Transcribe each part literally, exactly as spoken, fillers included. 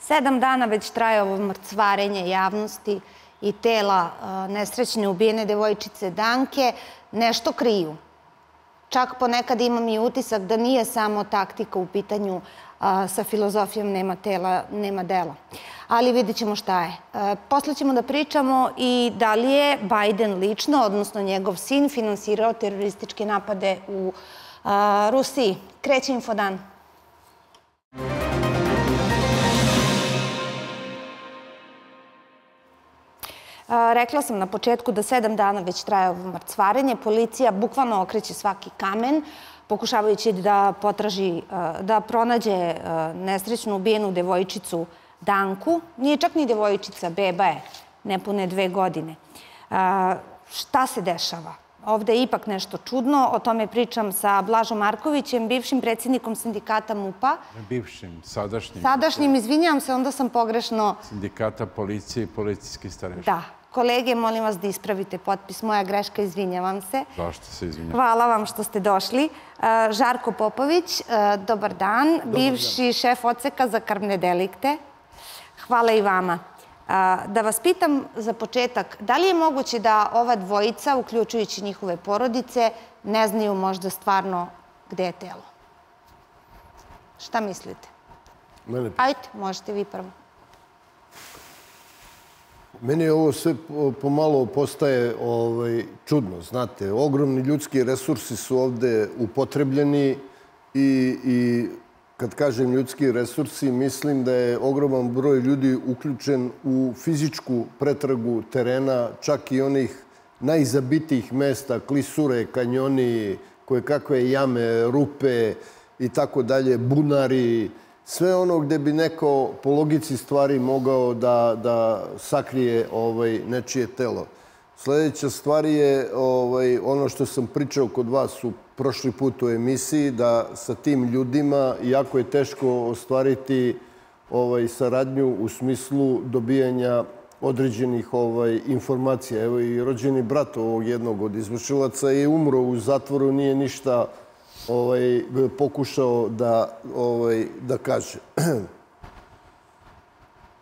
Sedam dana već traje ovo mrcvarenje javnosti i tela nesrećne ubijene devojčice Danke. Nešto kriju. Čak ponekad imam i utisak da nije samo taktika u pitanju sa filozofijom nema tela, nema dela. Ali vidjet ćemo šta je. Posle ćemo da pričamo i da li je Biden lično, odnosno njegov sin, finansirao terorističke napade u Rusiji. Kreće Infodan. Rekla sam na početku da sedam dana već traje ovo mrcvarenje. Policija bukvalno okreće svaki kamen, pokušavajući da potraži, da pronađe nesrećnu ubijenu devojčicu Danku. Nije čak ni devojčica, beba je, nepune dve godine. Šta se dešava? Ovde je ipak nešto čudno. O tome pričam sa Blažom Markovićem, bivšim predsjednikom sindikata MUP-a. Bivšim, sadašnjim. Sadašnjim, izvinjam se, onda sam pogrešno... Sindikata policije i policijski starešina. Da. Kolege, molim vas da ispravite potpis. Moja greška, izvinjavam se. Zašto se izvinjam? Hvala vam što ste došli. Žarko Popović, dobar dan. Bivši šef OCEKA za krvne delikte. Hvala i vama. Da vas pitam za početak, da li je moguće da ova dvojica, uključujući njihove porodice, ne znaju možda stvarno gde je telo? Šta mislite? Ajde, možete vi prvo. Meni ovo sve pomalo postaje čudno, znate. Ogromni ljudski resursi su ovde upotrebljeni i kad kažem ljudski resursi, mislim da je ogroman broj ljudi uključen u fizičku pretragu terena, čak i onih najzabitijih mesta, klisure, kanjoni, kojekakve jame, rupe i tako dalje, bunari. Sve ono gde bi neko po logici stvari mogao da sakrije nečije telo. Sljedeća stvar je ono što sam pričao kod vas u prošli put u emisiji, da sa tim ljudima jako je teško ostvariti saradnju u smislu dobijanja određenih informacija. Evo i rođeni brat ovog jednog od izvršilaca je umro u zatvoru, nije ništa pokušao da kaže.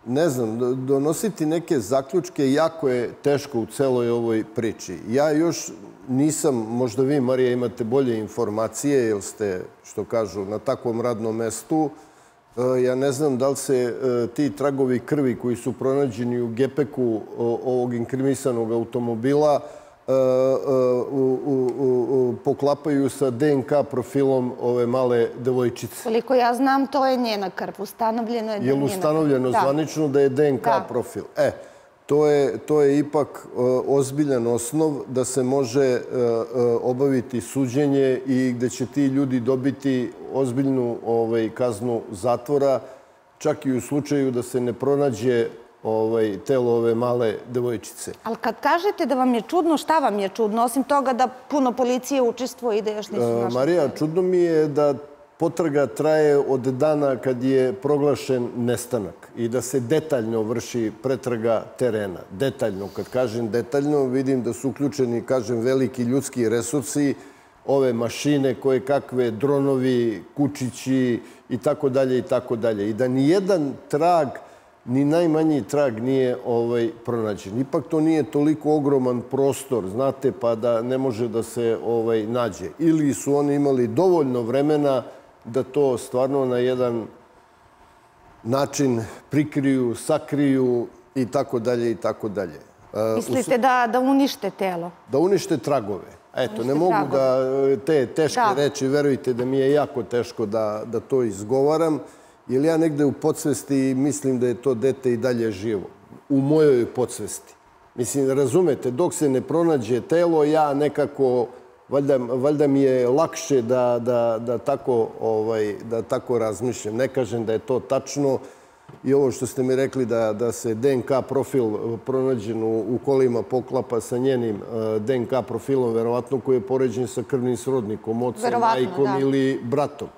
Ne znam, donositi neke zaključke jako je teško u celoj ovoj priči. Ja još nisam, možda vi, Marija, imate bolje informacije, jer ste, što kažu, na takvom radnom mestu. Ja ne znam da li se ti tragovi krvi koji su pronađeni u gepeku ovog inkrimisanog automobila poklapaju sa de en ka profilom ove male devojčice. Koliko ja znam, to je njena krv. Ustanovljeno je da je njena krv. Je ustanovljeno zvanično da je de en ka profil. E, to je ipak ozbiljan osnov da se može obaviti suđenje i gde će ti ljudi dobiti ozbiljnu kaznu zatvora, čak i u slučaju da se ne pronađe telo ove male devojčice. Ali kad kažete da vam je čudno, šta vam je čudno? Osim toga da puno policije učestvuje i da još nisu našli. Marija, čudno mi je da potraga traje od dana kad je proglašen nestanak i da se detaljno vrši pretraga terena. Detaljno. Kad kažem detaljno, vidim da su uključeni, kažem, veliki ljudski resursi, ove mašine, koje kakve, dronovi, kučići i tako dalje i tako dalje. I da nijedan trag, ni najmanji trag nije pronađen. Ipak to nije toliko ogroman prostor, znate, pa da ne može da se nađe. Ili su oni imali dovoljno vremena da to stvarno na jedan način prikriju, sakriju i tako dalje i tako dalje. Mislite da unište telo? Da unište tragove. Eto, ne mogu da te teške reči, verujte da mi je jako teško da to izgovaram. Jer ja negde u podsvesti mislim da je to dete i dalje živo. U mojoj podsvesti. Mislim, razumete, dok se ne pronađe telo, ja nekako, valjda mi je lakše da tako razmišljam. Ne kažem da je to tačno. I ovo što ste mi rekli da se de en ka profil pronađen u kolima poklapa sa njenim de en ka profilom, verovatno koji je poređen sa krvnim srodnikom, ocem, majkom ili bratom.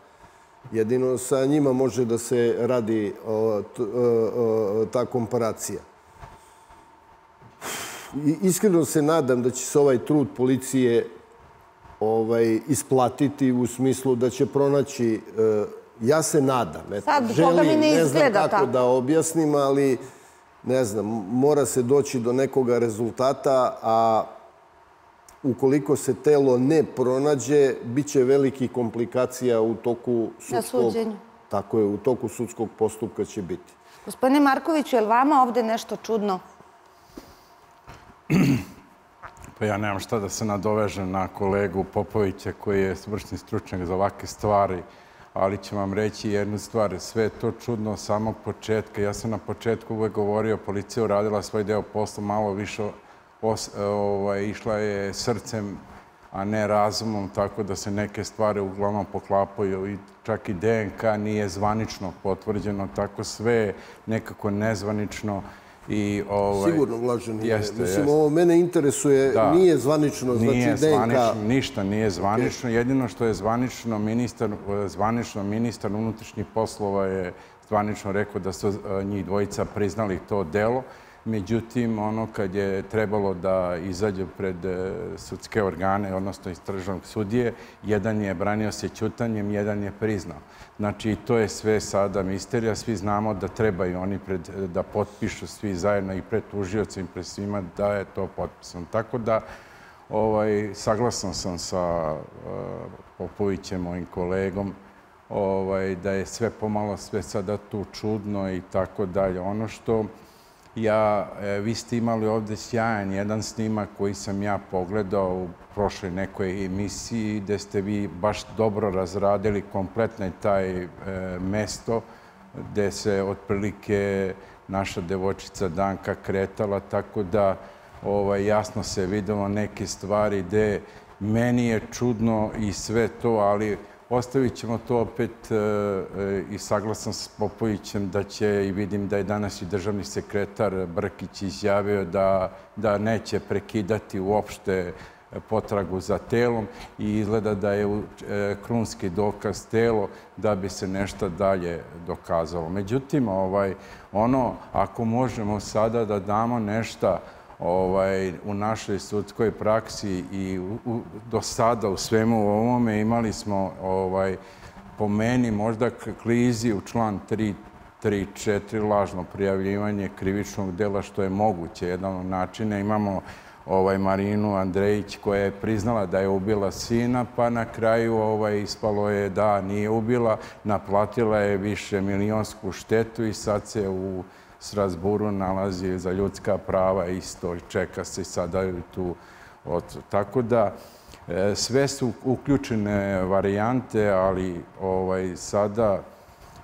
Jedino sa njima može da se radi ta komparacija. Iskreno se nadam da će se ovaj trud policije isplatiti u smislu da će pronaći ja se nadam. Želim, ne znam kako da objasnim, ali ne znam, mora se doći do nekoga rezultata, a ukoliko se telo ne pronađe, bit će veliki komplikacija u toku sudskog... Tako je, u toku sudskog postupka će biti. Gospodine Markoviću, je li vama ovde nešto čudno? Pa ja nemam šta da se nadovežem na kolegu Popovića koji je vrhunski stručnjak za ovakve stvari, ali ću vam reći jednu stvar. Sve je to čudno od samog početka. Ja sam na početku uvek govorio, policija uradila svoj deo posla, malo više išla je srcem, a ne razumom, tako da se neke stvari uglavnom poklapaju. Čak i de en ka nije zvanično potvrđeno, tako sve je nekako nezvanično. Sigurno vlažen je. Mislim, ovo mene interesuje, nije zvanično, znači de en ka... Ništa nije zvanično. Jedino što je zvanično, ministar unutrašnjih poslova je zvanično rekao da su njih dvojica priznali to delo. Međutim, ono kad je trebalo da izađu pred sudske organe, odnosno istražnog sudije, jedan je branio se ćutanjem, jedan je priznao. Znači, to je sve sada misterija. Svi znamo da trebaju oni da potpišu svi zajedno i pred tužiocem i pred svima da je to potpisano. Tako da, saglasan sam sa Popovićem, mojim kolegom, da je sve pomalo sve sada tu čudno i tako dalje. Ono što... Vi ste imali ovdje sjajan jedan snimak koji sam ja pogledao u prošloj nekoj emisiji gdje ste vi baš dobro razradili kompletno taj mesto gdje se otprilike naša devojčica Danka kretala, tako da jasno se vidjelo neke stvari gdje meni je čudno i sve to, ali ostavit ćemo to opet i saglasan s Popovićem da će, i vidim da je danas i državni sekretar Brkić izjavio da neće prekidati uopšte potragu za telom i izgleda da je krunski dokaz telo da bi se nešto dalje dokazalo. Međutim, ono, ako možemo sada da damo nešto u našoj sudskoj praksi i do sada u svemu ovome imali smo, po meni, možda klizi u član tri tri četiri, lažno prijavljivanje krivičnog dela, što je moguće jedan od načina. Imamo Marinu Andrejić koja je priznala da je ubila sina, pa na kraju ispalo je da nije ubila, naplatila je više milionsku štetu i sad se u Strazburu nalazi za ljudska prava isto i čeka se i sada je tu. Tako da sve su uključene varijante, ali sada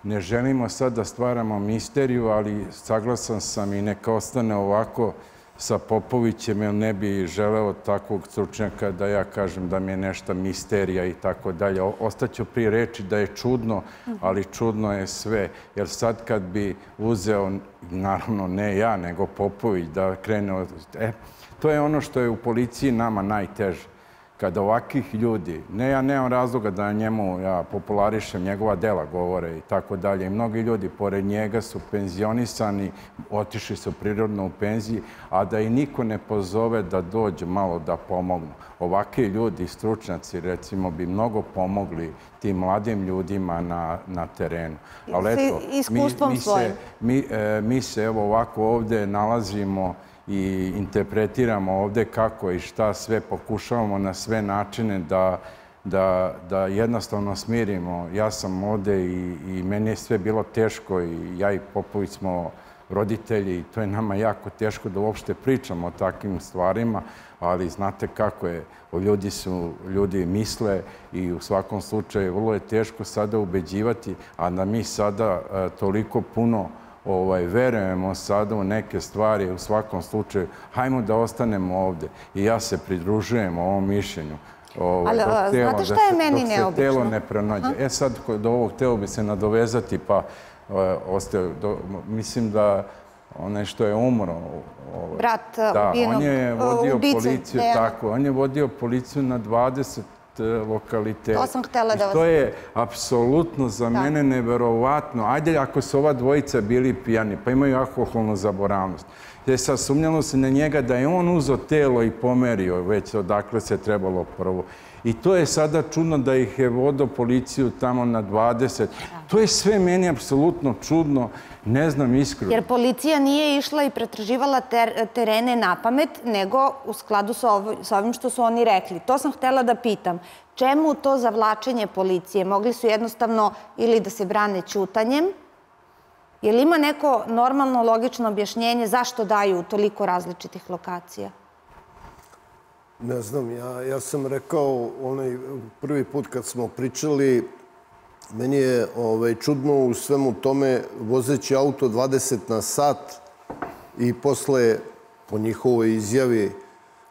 ne želimo sad da stvaramo misteriju, ali saglasan sam i neka ostane ovako sa Popovićem, jer ne bi želeo takvog stručnjaka da ja kažem da mi je nešto misterija i tako dalje. Ostaću pri reči da je čudno, ali čudno je sve. Jer sad kad bi uzeo, naravno ne ja, nego Popović, da krene... E, to je ono što je u policiji nama najteže. Kada ovakvih ljudi, ne, ja nemam razloga da njemu ja popularišem, njegova dela govore i tako dalje. Mnogi ljudi pored njega su penzionisani, otišli su prirodno u penziji, a da i niko ne pozove da dođu malo da pomognu. Ovakvi ljudi, stručnjaci, recimo, bi mnogo pomogli tim mladim ljudima na terenu. Ali eto, mi se evo ovako ovdje nalazimo i interpretiramo ovdje kako i šta sve, pokušavamo na sve načine da jednostavno smirimo. Ja sam ovdje i meni je sve bilo teško i ja i Popović smo roditelji i to je nama jako teško da uopšte pričamo o takvim stvarima, ali znate kako je, ljudi su, ljudi misle i u svakom slučaju vrlo je teško sada ubeđivati, a da mi sada toliko puno verujemo sada u neke stvari, u svakom slučaju, hajmo da ostanemo ovdje. I ja se pridružujem ovom mišljenju. Ali znate šta je meni neobično? Dok se telo ne pronađe. E sad, do ovog tela bi se nadovezati, pa mislim da onaj što je umro... Brat ubijenog ubice. On je vodio policiju na dvadeset lokaliteta. To sam htjela da vas... To je apsolutno za mene neverovatno. Ajde, ako su ova dvojica bili pijani, pa imaju alkoholnu zaboravnost, jer sasumnjalo se na njega da je on uzo telo i pomerio već odakle se trebalo prvo. I to je sada čudno da ih je vodio policiju tamo na dvadeset. To je sve meni apsolutno čudno, ne znam iskreno. Jer policija nije išla i pretraživala terene na pamet, nego u skladu sa ovim što su oni rekli. To sam htjela da pitam. Čemu to zavlačenje policije? Mogli su jednostavno ili da se brane ćutanjem, je li ima neko normalno, logično objašnjenje zašto daju toliko različitih lokacija? Ne znam, ja, ja sam rekao onaj prvi put kad smo pričali, meni je ovaj, čudno u svemu tome vozeći auto dvadeset na sat i posle, po njihovoj izjavi,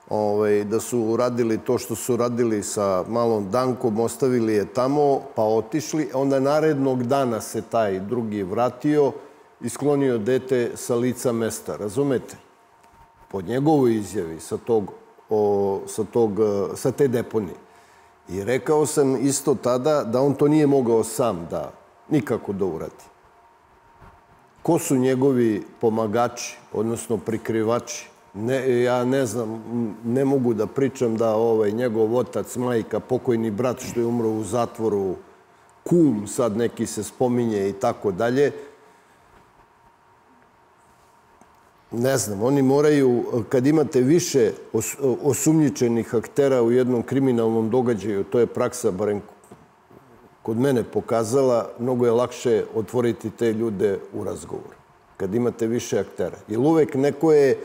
ovaj, da su uradili to što su radili sa malom Dankom, ostavili je tamo pa otišli. Onda narednog dana se taj drugi vratio i sklonio dete sa lica mesta. Razumete? Po njegovoj izjavi sa tog O, sa, tog, sa te deponije. I rekao sam isto tada da on to nije mogao sam da nikako da uradi. Ko su njegovi pomagači, odnosno prikrivači? Ne, ja ne znam, ne mogu da pričam da ovaj, njegov otac, majka, pokojni brat što je umro u zatvoru, kum sad neki se spominje i tako dalje. Ne znam, oni moraju, kad imate više osumnjičenih aktera u jednom kriminalnom događaju, to je praksa, barem kod mene pokazala, mnogo je lakše otvoriti te ljude u razgovor. Kad imate više aktera. Jer uvek neko je,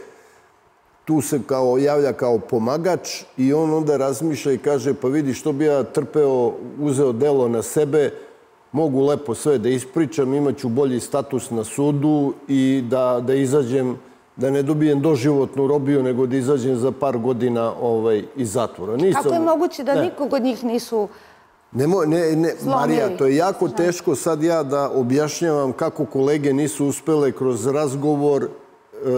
tu se kao, javlja kao pomagač i on onda razmišlja i kaže, pa vidi što bi ja trpeo, uzeo delo na sebe, mogu lepo sve da ispričam, imaću bolji status na sudu i da, da izađem da ne dobijem doživotnu robiju, nego da izađem za par godina ovaj, iz zatvora. Nisam... Kako je moguće da ne. Nikog od njih nisu Nemo, ne, ne, Marija, to je jako teško sad ja da objašnjavam kako kolege nisu uspele kroz razgovor, e, e,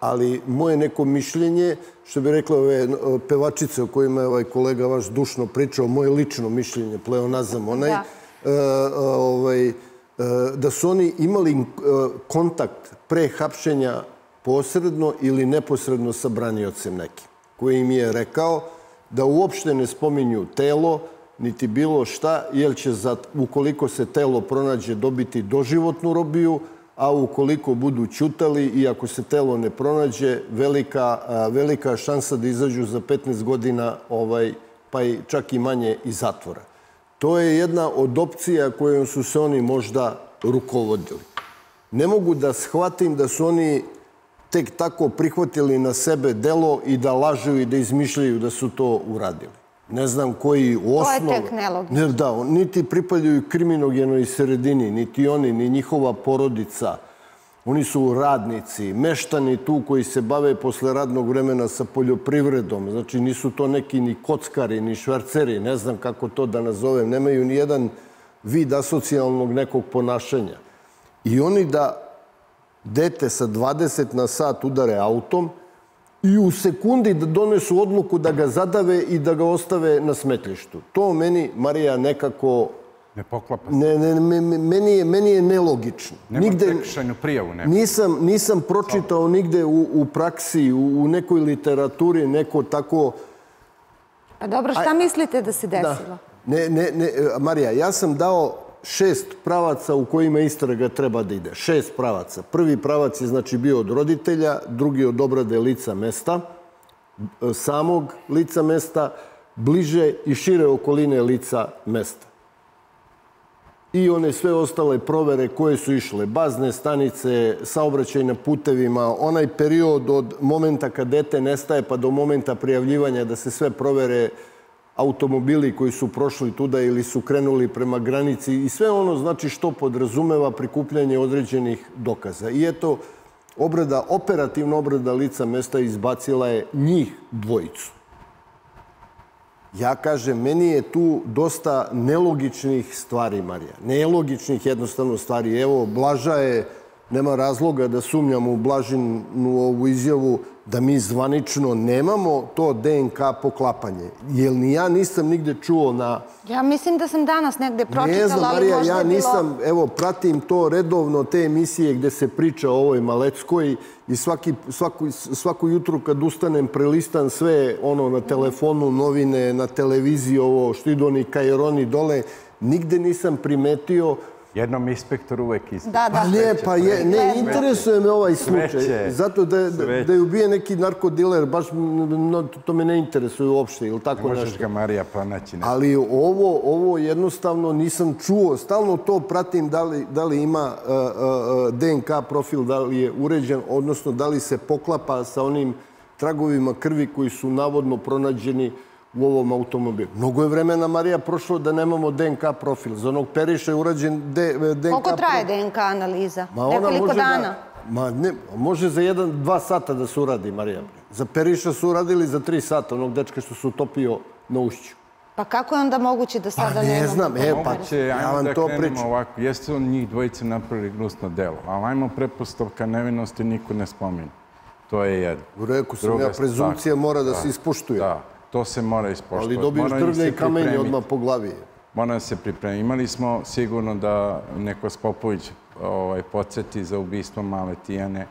ali moje neko mišljenje, što bi rekla ove pevačice o kojima je ovaj kolega vaš dušno pričao, moje lično mišljenje, pleonazam onaj, da. E, ovaj... da su oni imali kontakt pre hapšenja posredno ili neposredno sa braniocem nekim, koji im je rekao da uopšte ne spominju telo, niti bilo šta, jer će, ukoliko se telo pronađe, dobiti doživotnu robiju, a ukoliko budu ćutali i ako se telo ne pronađe, velika, velika šansa da izađu za petnaest godina, ovaj, pa i čak i manje iz zatvora. To je jedna od opcija kojom su se oni možda rukovodili. Ne mogu da shvatim da su oni tek tako prihvatili na sebe delo i da lažu i da izmišljaju da su to uradili. Ne znam koji osnov... To je tek nelogično. Da, niti pripadaju kriminogenoj sredini, niti oni, ni njihova porodica. Oni su radnici, meštani tu koji se bave posle radnog vremena sa poljoprivredom. Znači, nisu to neki ni kockari, ni šverceri, ne znam kako to da nazovem. Nemaju ni jedan vid asocijalnog nekog ponašanja. I oni da dete sa dvadeset na sat udare autom i u sekundi da donesu odluku da ga zadave i da ga ostave na smetlištu. To meni, Marija, nekako... Ne poklapa se. Ne, ne, meni je, meni je nelogično. Nema prekršajnu prijavu. Nema. Nisam, nisam pročitao nigde u, u praksi, u, u nekoj literaturi, neko tako... Pa dobro, šta Aj, mislite da se desilo? Da. Ne, ne, ne, Marija, ja sam dao šest pravaca u kojima istraga treba da ide. Šest pravaca. Prvi pravac je znači bio od roditelja, drugi od obrade lica mesta, samog lica mesta, bliže i šire okoline lica mesta. I one sve ostale provere koje su išle, bazne stanice, saobraćaj na putevima, onaj period od momenta kad dete nestaje pa do momenta prijavljivanja da se sve provere automobili koji su prošli tuda ili su krenuli prema granici i sve ono znači što podrazumeva prikupljanje određenih dokaza. I eto, obrada, operativna obrada lica mesta izbacila je njih dvojicu. Ja kažem, meni je tu dosta nelogičnih stvari, Marija. Nelogičnih jednostavno stvari. Evo, Blaža je, nema razloga da sumnjam u Blažinu ovu izjavu, da mi zvanično nemamo to D N K poklapanje. Jer ni ja nisam nigde čuo na... Ja mislim da sam danas negde pročitala... Ne znam, Marija, ja nisam... Evo, pratim to redovno, te emisije gde se priča o ovoj Maleckoj i svako jutro kad ustanem prelistan sve ono na telefonu, novine, na televiziji, ovo Štidoni, Kajroni, dole. Nigde nisam primetio... Jednom inspektor uvek inspektor. Pa ne, pa ne, interesuje me ovaj slučaj. Zato da je ubije neki narkodiler, baš to me ne interesuje uopšte, ili tako nešto. Ne možeš ga, Marija, pronaći. Ali ovo jednostavno nisam čuo. Stalno to pratim da li ima D N K profil, da li je uređen, odnosno da li se poklapa sa onim tragovima krvi koji su navodno pronađeni u ovom automobilu. Mnogo je vremena, Marija, prošlo da nemamo D N K profil. Za onog Periša je urađen D N K... Koliko traje D N K analiza? Nekoliko dana? Može za jedan, dva sata da se uradi, Marija. Za Periša su uradili za tri sata, onog dečka što se utopio na ušću. Pa kako je onda moguće da sada nemamo? Ne znam, e pa, ja vam to pričam. Jeste on njih dvojice napravili gnusno delo, ali ajmo pretpostavka nevinosti niko ne spomeni. To je jedno. Reku sam ja, prezumcija mora da se ispoštuje. Da. To se mora ispoštovati. Ali dobiješ drvlje i kamenje odmah po glavi. Moram se pripremiti. Imali smo sigurno da neko Popović podsjeti za ubistvo male Tijane,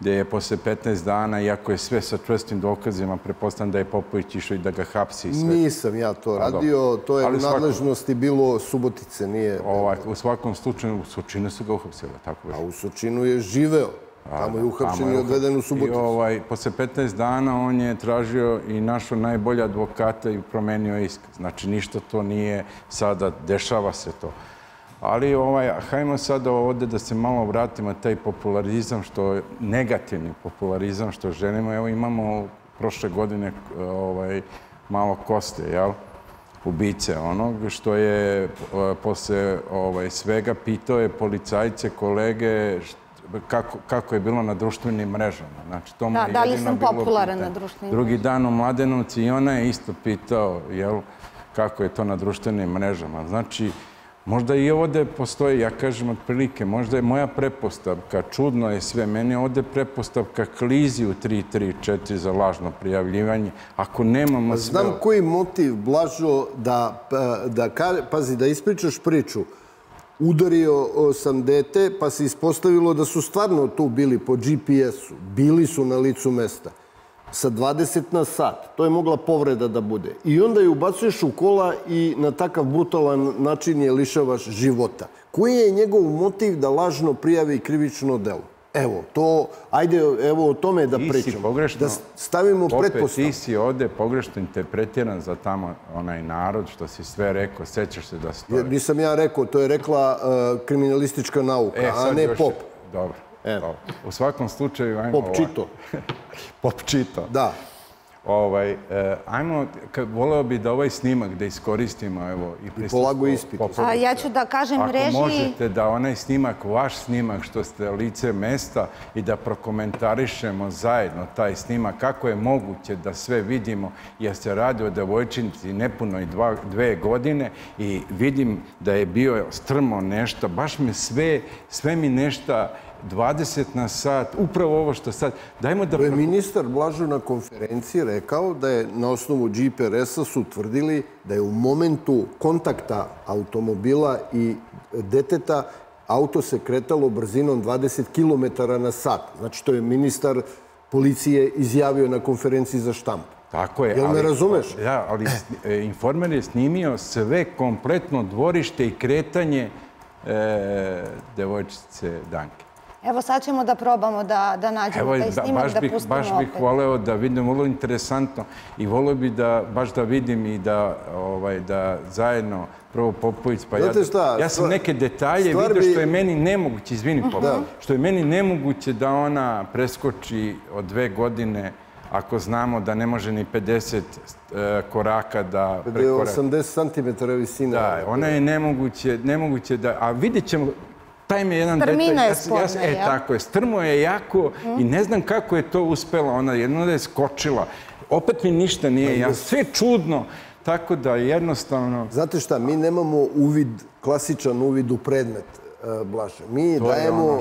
gdje je posle petnaest dana, iako je sve sa čvrstim dokazima, pretpostavljam da je Popović išao i da ga hapsi i sve. Nisam ja to radio. To je u nadležnosti bilo Subotice. U svakom slučaju, u Sučinu su ga uhapsili. A u Sučinu je živeo. Tamo je uhapšen i odveden u Suboticu. Posle petnaest dana on je tražio i našo najbolje advokata i promenio iskaz. Znači, ništa to nije sada, dešava se to. Ali hajmo sada ovde da se malo vratimo taj popularizam, što je negativni popularizam, što želimo. Evo imamo prošle godine malo Koste, jel? Ubice onog što je posle svega pitao je policajce, kolege, kako je bilo na društvenim mrežama. Znači, to mu je jedino bilo pitanje. Da, da li sam popularan na društvenim mrežama. Drugi dan u Mladenovci i ona je isto pitao kako je to na društvenim mrežama. Znači, možda i ovde postoji, ja kažem otprilike, možda je moja prepostavka, čudno je sve, meni je ovde prepostavka klizi u tri tri četiri za lažno prijavljivanje. Ako nemamo sve... Znam koji motiv, Blažo, da ispričaš priču. Udario sam dete, pa se ispostavilo da su stvarno tu bili po G P S-u. Bili su na licu mesta. Sa dvadeset na sat. To je mogla povreda da bude. I onda je ubacuješ u kola i na takav brutalan način je lišavaš života. Koji je njegov motiv da lažno prijavi krivično delo? Evo, to, ajde, evo o tome da pričamo. Ti si pogrešno, opet ti si ovde pogrešno interpretiran za tamo onaj narod, što si sve rekao, sećaš se da stoji. Nisam ja rekao, to je rekla kriminalistička nauka, a ne Pop. Dobro, dobro. U svakom slučaju, ajmo ovaj. Pop čito. Pop čito. Da. Ajmo, voleo bi da ovaj snimak da iskoristimo i polagu ispitu. Ja ću da kažem režiji... Ako možete da onaj snimak, vaš snimak što ste lice mesta i da prokomentarišemo zajedno taj snimak, kako je moguće da sve vidimo, jer se radi o devojčici nepuno i dve godine i vidim da je bio strmo nešto, baš me sve, sve mi nešto... dvadeset na sat, upravo ovo što sad... To je ministar Blažo na konferenciji rekao da je na osnovu G P S-a su tvrdili da je u momentu kontakta automobila i deteta auto se kretalo brzinom dvadeset kilometara na sat. Znači, to je ministar policije izjavio na konferenciji za štampu. Tako je, ali Informer je snimio sve kompletno dvorište i kretanje devojčice Danke. Evo sad ćemo da probamo da nađemo taj snimak, da pustimo opet. Baš bih voleo da vidim, vrlo interesantno i voleo bih da baš da vidim i da zajedno prvo Popović, pa ja sam neke detalje vidio što je meni nemoguće, izvini Popović, što je meni nemoguće da ona preskoči od dve godine ako znamo da ne može ni pedeset koraka da prekoraka. osamdeset centimetara visina. Da, ona je nemoguće da, a vidjet ćemo... Strmina je spodna, jel? E, tako je. Strmo je jako i ne znam kako je to uspela. Ona jedno da je skočila. Opet mi ništa nije jasno. Sve čudno. Tako da jednostavno... Znate šta, mi nemamo uvid, klasičan uvid u predmet, Blaža. Mi dajemo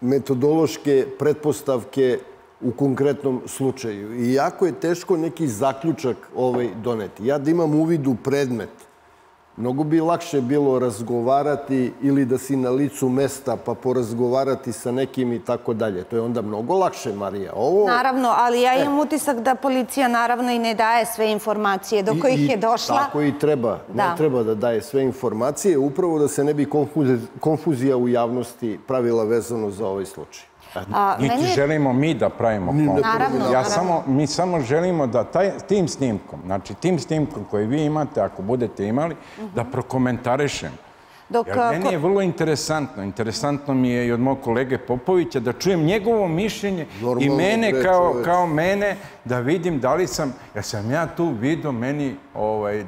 metodološke pretpostavke u konkretnom slučaju. I jako je teško neki zaključak doneti. Ja da imam uvid u predmet, mnogo bi lakše bilo razgovarati ili da si na licu mesta pa porazgovarati sa nekim i tako dalje. To je onda mnogo lakše, Marija. Naravno, ali ja imam utisak da policija naravno i ne daje sve informacije do kojih je došla. Tako i treba. Ne treba da daje sve informacije, upravo da se ne bi konfuzija u javnosti pravila vezano za ovaj slučaj. Niti želimo mi da pravimo konfuziju. Mi samo želimo da tim snimkom, znači tim snimkom koji vi imate, ako budete imali, da prokomentarišemo. Meni je vrlo interesantno. Interesantno mi je i od mojeg kolege Popovića da čujem njegovo mišljenje i mene kao mene da vidim da li sam... Jer sam ja tu vidio meni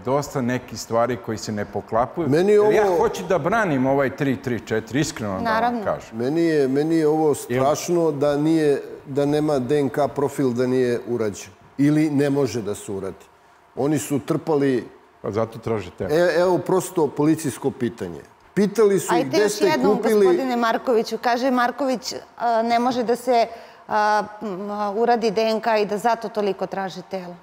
dosta nekih stvari koji se ne poklapaju. Ja hoću da branim ovaj tri tri četiri, iskreno da vam kažem. Meni je ovo strašno da nema D N K profil da nije urađen. Ili ne može da se uradi. Oni su trpali... Zato tražite. Evo prosto policijsko pitanje. Pitali su ih gde ste kupili... Ajde još jednom, gospodine Markoviću. Kaže Marković, ne može da se uradi D N K i da zato toliko traži telo.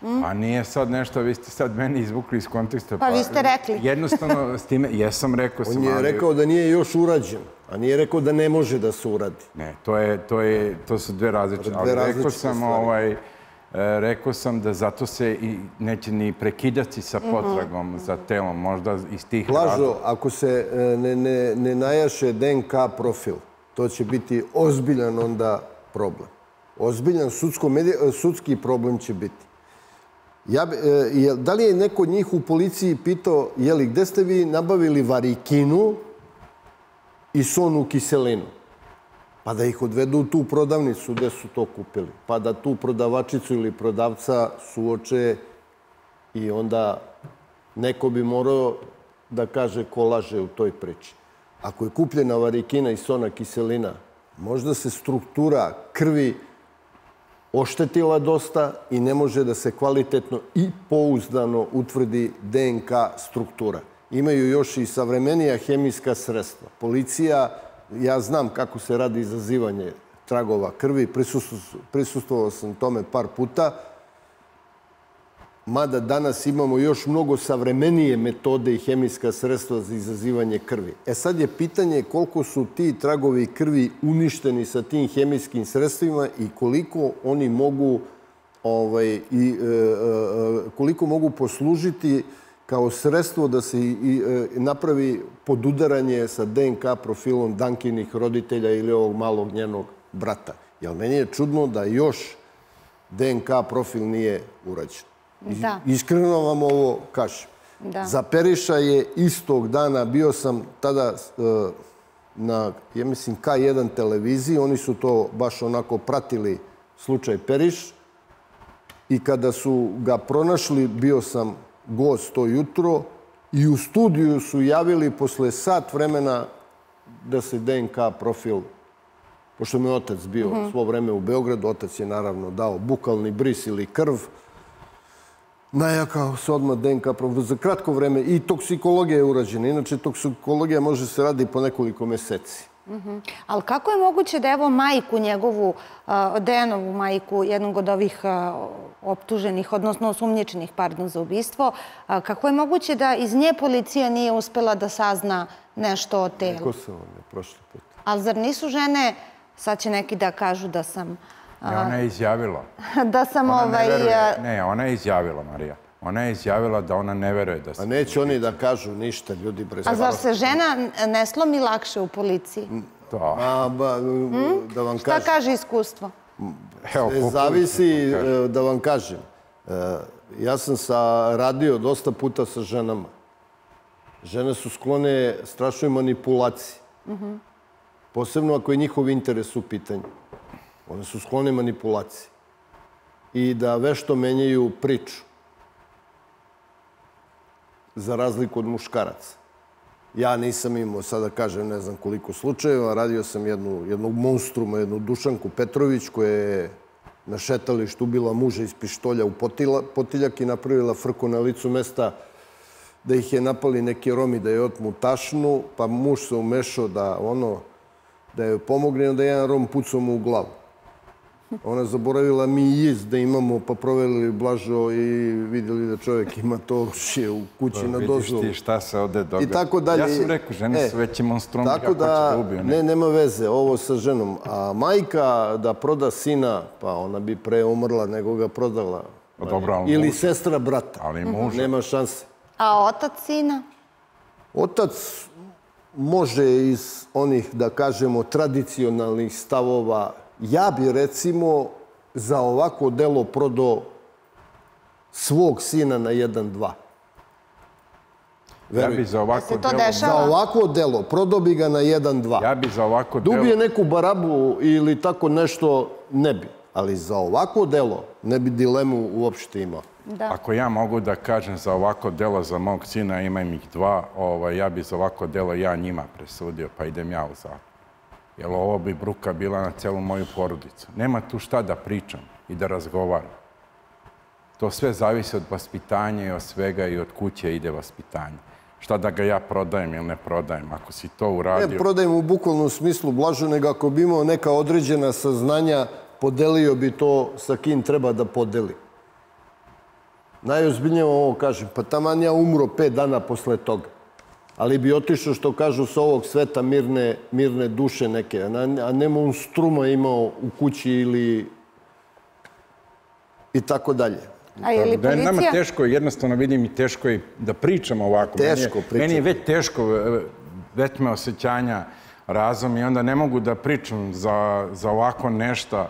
Pa nije sad nešto, vi ste sad meni izvukli iz konteksta. Pa vi ste rekli. Jednostavno, s time, jesam rekao sam... On je rekao da nije još urađen, a nije rekao da ne može da se uradi. Ne, to su dve različite. Dve različite stvari. Rekao sam da zato se neće ni prekidati sa potragom za telom, možda iz tih razloga. Blažo, ako se ne najaše D N K profil, to će biti ozbiljan onda problem. Ozbiljan sudski problem će biti. Da li je neko od njih u policiji pitao, jeli, gde ste vi nabavili varikinu i sonu kiselinu? Pa da ih odvedu u tu prodavnicu gde su to kupili. Pa da tu prodavačicu ili prodavca suoče i onda neko bi morao da kaže ko laže u toj priči. Ako je kupljena varikina i sona kiselina, možda se struktura krvi oštetila dosta i ne može da se kvalitetno i pouzdano utvrdi D N K struktura. Imaju još i savremenija hemijska sredstva. Policija... Ja znam kako se radi izazivanje tragova krvi. Prisustvovao sam tome par puta. Mada danas imamo još mnogo savremenije metode i hemijska sredstva za izazivanje krvi. E sad je pitanje koliko su ti tragovi krvi uništeni sa tim hemijskim sredstvima i koliko oni mogu, ovaj, i, koliko mogu poslužiti kao sredstvo da se napravi podudaranje sa D N K profilom Dankinih roditelja ili ovog malog njenog brata. Jer meni je čudno da još D N K profil nije urađen. Iskreno vam ovo kažem. Za Periša je istog dana, bio sam tada na, ja mislim, K jedan televiziji, oni su to baš onako pratili slučaj Periš i kada su ga pronašli, bio sam gost to jutro i u studiju su javili posle sat vremena da se D N K profil, pošto mi je otac bio svo vreme u Beogradu, otac je naravno dao bukalni bris ili krv, najakao se odmah D N K profil za kratko vreme i toksikologija je urađena. Inače, toksikologija može se radi po nekoliko meseci. Ali kako je moguće da evo majku njegovu, Dejanovu majku, jednog od ovih optuženih, odnosno osumnjičenih, pardon, za ubistvo, kako je moguće da iz nje policija nije uspela da sazna nešto o telu? Neko sam vam je prošli put. Ali zar nisu žene, sad će neki da kažu da sam... Ne, ona je izjavila. Da sam ovaj... Ne, ona je izjavila, Marija. Ona je izjavila da ona ne veruje da se... A neće oni da kažu ništa, ljudi... A zar se žena ne slomi lakše u policiji? Da vam kažem... Šta kaže iskustvo? Zavisi, da vam kažem. Ja sam radio dosta puta sa ženama. Žene su sklone strašnoj manipulaciji. Posebno ako je njihov interes u pitanju. One su sklone manipulaciji. I da vešto menjaju priču. Za razliku od muškaraca. Ja nisam imao, sada kažem, ne znam koliko slučajeva. Radio sam jednog monstruma, jednu Dušanku Petrović, koja je na šetalištu ubila muža iz pištolja u potiljak i napravila frku na licu mesta da ih je napali neki Romi da je otmu tašnu, pa muž se umešao da ono da joj pomogne, onda jedan Rom pucao mu u glavu. Ona zaboravila mi jest da imamo, pa proveli Blažo i vidjeli da čovjek ima to oružje u kući na dozvolu. Vidiš ti šta se ovdje događa. Ja sam rekao, žene su veći monstrum, kako će da ubiju. Ne, nema veze, ovo sa ženom. A majka da proda sina, pa ona bi pre umrla nego ga prodala. Ili sestra brata. Nema šanse. A otac sina? Otac može iz onih, da kažemo, tradicionalnih stavova. Ja bi, recimo, za ovako delo prodao svog sina na jedan dva. Ja bi za ovako delo... Za ovako delo prodao bi ga na jedan dva. Ja bi za ovako delo... Dubije neku barabu ili tako nešto ne bi. Ali za ovako delo ne bi dilemu uopšte imao. Ako ja mogu da kažem za ovako delo za mog sina, imam ih dva, ja bi za ovako delo ja njima presudio, pa idem ja u zatvor. Jer ovo bi bruka bila na celu moju porodicu. Nema tu šta da pričam i da razgovaram. To sve zavisi od vaspitanja i od svega i od kuće ide vaspitanje. Šta da ga ja prodajem ili ne prodajem, ako si to uradio... Ne prodajem u bukvalnom smislu, Blažu, nego ako bi imao neka određena saznanja, podelio bi to sa kim treba da podeli. Najozbiljnije ovo kažem, pa taman ja umro pet dana posle toga. Ali bi otišao, što kažu, s ovog sveta mirne duše neke. A nema on struma imao u kući ili... i tako dalje. A ili policija? Nama teško, jednostavno vidim i teško je da pričam ovako. Teško pričam. Meni je već teško, već me osjećanja razum i onda ne mogu da pričam za ovako nešto.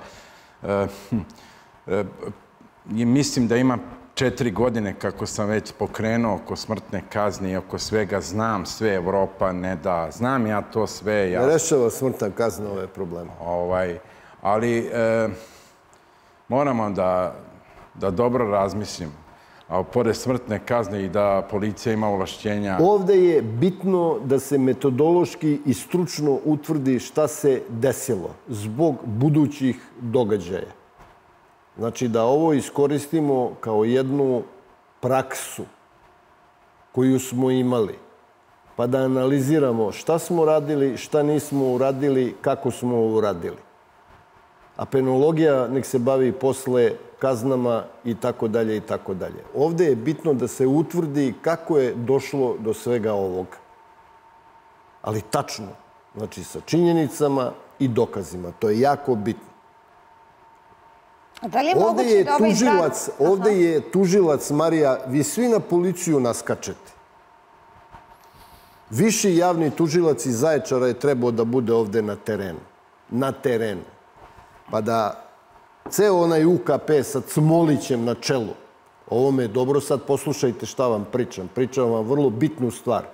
Mislim da ima... Četiri godine kako sam već pokrenuo oko smrtne kazne i oko svega, znam sve, Evropa ne da, znam ja to sve. Ne rešava smrtna kazna ove probleme. Ali moramo da dobro razmislimo, a pored smrtne kazne i da policija ima ovlašćenja. Ovde je bitno da se metodološki i stručno utvrdi šta se desilo zbog budućih događaja. Znači da ovo iskoristimo kao jednu praksu koju smo imali, pa da analiziramo šta smo radili, šta nismo uradili, kako smo uradili. A penologija nek se bavi posle kaznama i tako dalje i tako dalje. Ovde je bitno da se utvrdi kako je došlo do svega ovoga. Ali tačno, znači sa činjenicama i dokazima. To je jako bitno. Ovde je tužilac Marija, vi svi na policiju naskačete. Viši javni tužilac iz Zaječara je trebao da bude ovde na terenu. Na terenu. Pa da ceo onaj U K P sa Cmolićem na čelu, ovo me dobro sad poslušajte šta vam pričam. Pričam vam vrlo bitnu stvar.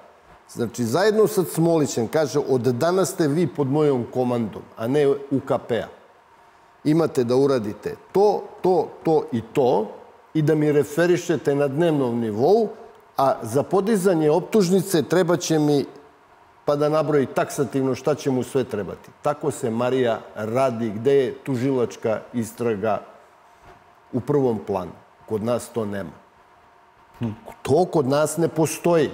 Znači, zajedno sa Cmolićem kaže od danas ste vi pod mojom komandom, a ne U K P-a. Imate da uradite to, to, to i to i da mi referišete na dnevnom nivou, a za podizanje optužnice treba će mi, pa da nabroji taksativno šta će mu sve trebati. Tako se Marija radi, gde je tužilačka istraga u prvom planu. Kod nas to nema. To kod nas ne postoji.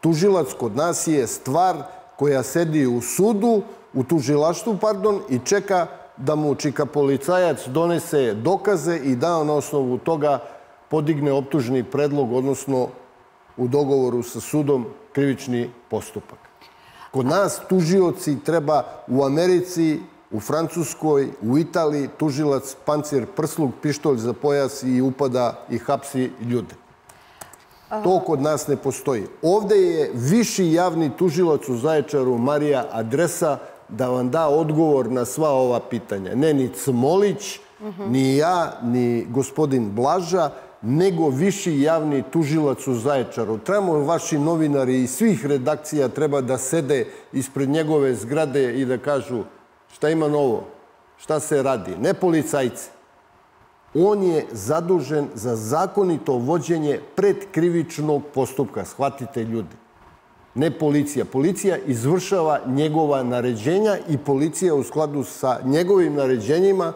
Tužilac kod nas je stvar koja sedi u sudu, u tužilaštvu, pardon, i čeka da mu čika policajac donese dokaze i da na osnovu toga podigne optužni predlog, odnosno u dogovoru sa sudom krivični postupak. Kod nas tužioci treba u Americi, u Francuskoj, u Italiji, tužilac, pancir, prsluk, pištolj za pojas i upada i hapsi ljude. To kod nas ne postoji. Ovde je viši javni tužilac u Zaječaru Marija Adresa da vam da odgovor na sva ova pitanja. Ne ni Cmolić, ni ja, ni gospodin Blaža, nego viši javni tužilac u Zaječaru. Trebamo vaši novinari iz svih redakcija treba da sede ispred njegove zgrade i da kažu šta ima novo, šta se radi. Ne policajci. On je zadužen za zakonito vođenje predkrivičnog postupka. Shvatite ljudi. Ne policija. Policija izvršava njegova naređenja i policija u skladu sa njegovim naređenjima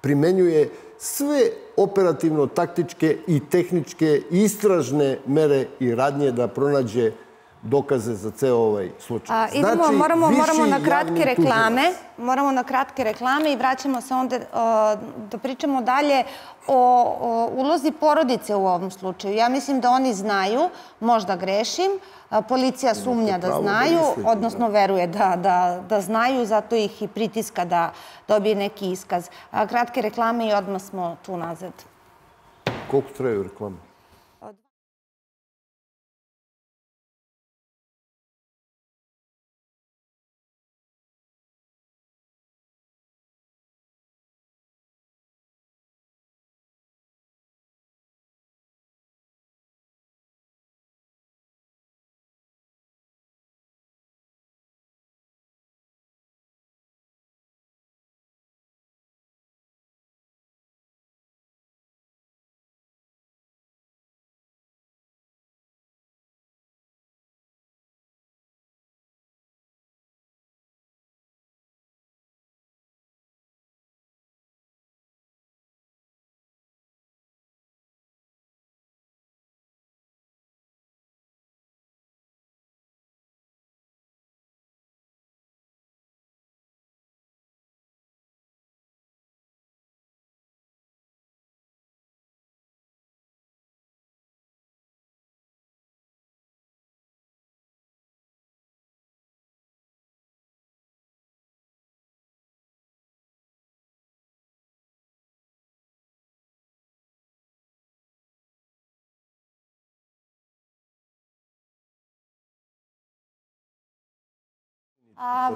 primenjuje sve operativno-taktičke i tehničke istražne mere i radnje da pronađe dokaze za ceo ovaj slučaj. Znači, moramo na kratke reklame. Moramo na kratke reklame i vraćamo se onda da pričamo dalje o ulozi porodice u ovom slučaju. Ja mislim da oni znaju, možda grešim, policija sumnja da znaju, odnosno veruje da znaju, zato ih i pritiska da dobije neki iskaz. Kratke reklame i odmah smo tu nazad. Koliko traju reklame?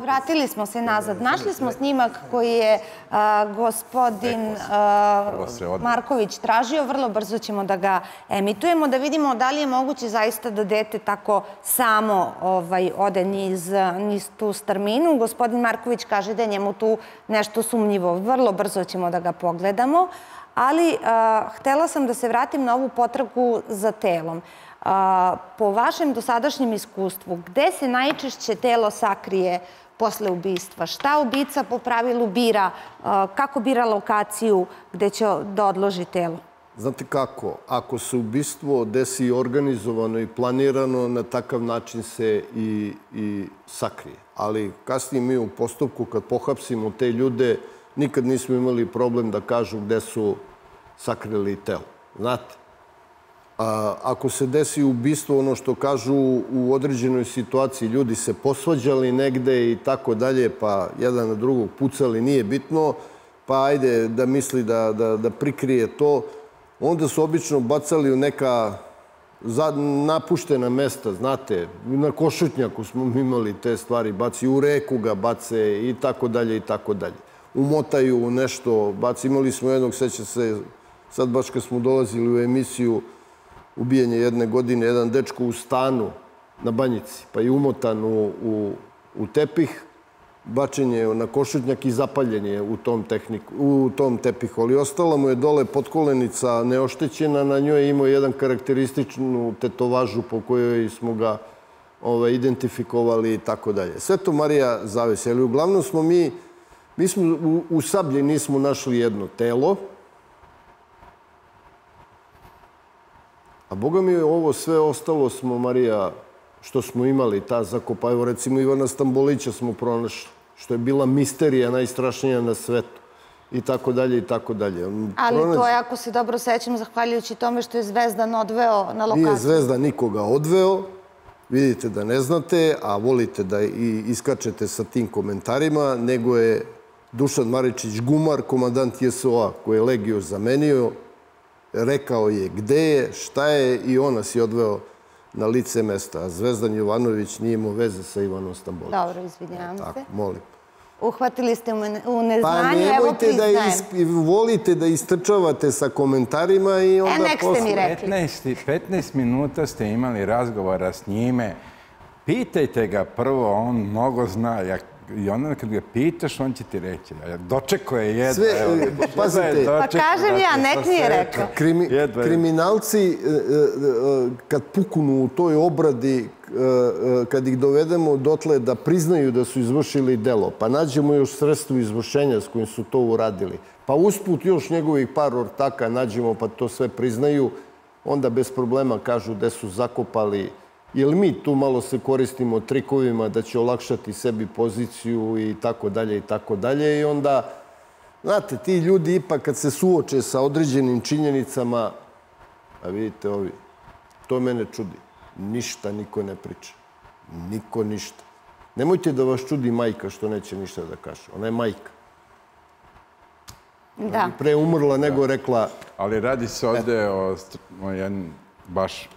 Vratili smo se nazad. Našli smo snimak koji je gospodin Marković tražio. Vrlo brzo ćemo da ga emitujemo, da vidimo da li je moguće zaista da dete tako samo ode niz tu strminu. Gospodin Marković kaže da je njemu tu nešto sumnjivo. Vrlo brzo ćemo da ga pogledamo. Ali htela sam da se vratim na ovu potragu za telom. Po vašem dosadašnjem iskustvu, gde se najčešće telo sakrije posle ubistva? Šta ubica po pravilu bira? Kako bira lokaciju gde će da odloži telo? Znate kako, ako se ubistvo desi organizovano i planirano, na takav način se i sakrije. Ali kasnije mi u postupku, kad pohapsimo te ljude, nikad nismo imali problem da kažu gde su sakrili telo. Znate? Ako se desi ubistvo, ono što kažu u određenoj situaciji, ljudi se posvađali negde i tako dalje, pa jedan na drugog pucali, nije bitno, pa ajde da misli da prikrije to, onda su obično bacali u neka napuštena mesta, znate, na Košutnjaku smo imali te stvari, baci u reku ga, bace i tako dalje i tako dalje. Umotaju u nešto, baci, imali smo jednog, seća se, sad baš kad smo dolazili u emisiju, ubijanje jedne godine, jedan dečko u stanu na Banjici, pa je umotan u tepih, bačen je na Košutnjak i zapaljen je u tom tepihu. Ali ostala mu je dole potkolenica neoštećena, na njoj je imao jedan karakterističnu tetovažu po kojoj smo ga identifikovali i tako dalje. Sve to Marija zavese, ali uglavnom smo mi, mi smo u Sablji nismo našli jedno telo, a boga mi je ovo sve ostalo smo, Marija, što smo imali, ta zakopa, evo recimo Ivana Stambolića smo pronašli, što je bila misterija najstrašnija na svetu i tako dalje i tako dalje. Ali to je, ako se dobro sećam, zahvaljujući tome što je Zvezdan odveo na lokaciju. Nije Zvezdan nikoga odveo, vidite da ne znate, a volite da i iskačete sa tim komentarima, nego je Dušan Maričić Gumar, komandant J S O A, koji je Legiju zamenio, rekao je gde je, šta je i on nas je odveo na lice mesta. Zvezdan Jovanović nije imao veze sa Ivanom Stambolićem. Dobro, izvinjavam se. Molim. Uhvatili ste u neznanju, evo priznajem. Pa volite da istrčavate sa komentarima i onda posle... E, nek ste mi rekli. petnaest minuta ste imali razgovora s njime. Pitajte ga prvo, on mnogo zna, ja... I onda kad ga pitaš, on će ti reći. Dočeko je jedva. Pazite. Pa kažem ja, nek nije rekao. Kriminalci, kad puknu u toj obradi, kad ih dovedemo dotle da priznaju da su izvršili delo, pa nađemo još sredstvo izvršenja s kojim su to uradili, pa usput još njegovih par ortaka nađemo, pa to sve priznaju, onda bez problema kažu gde su zakopali Jer mi tu malo se koristimo trikovima da će olakšati sebi poziciju i tako dalje i tako dalje. I onda, znate, ti ljudi ipak kad se suoče sa određenim činjenicama, a vidite ovi, to mene čudi. Ništa niko ne priča. Niko ništa. Nemojte da vas čudi majka što neće ništa da kaže. Ona je majka. Da. Pre umrla nego rekla... Ali radi se ovdje o jednom baš...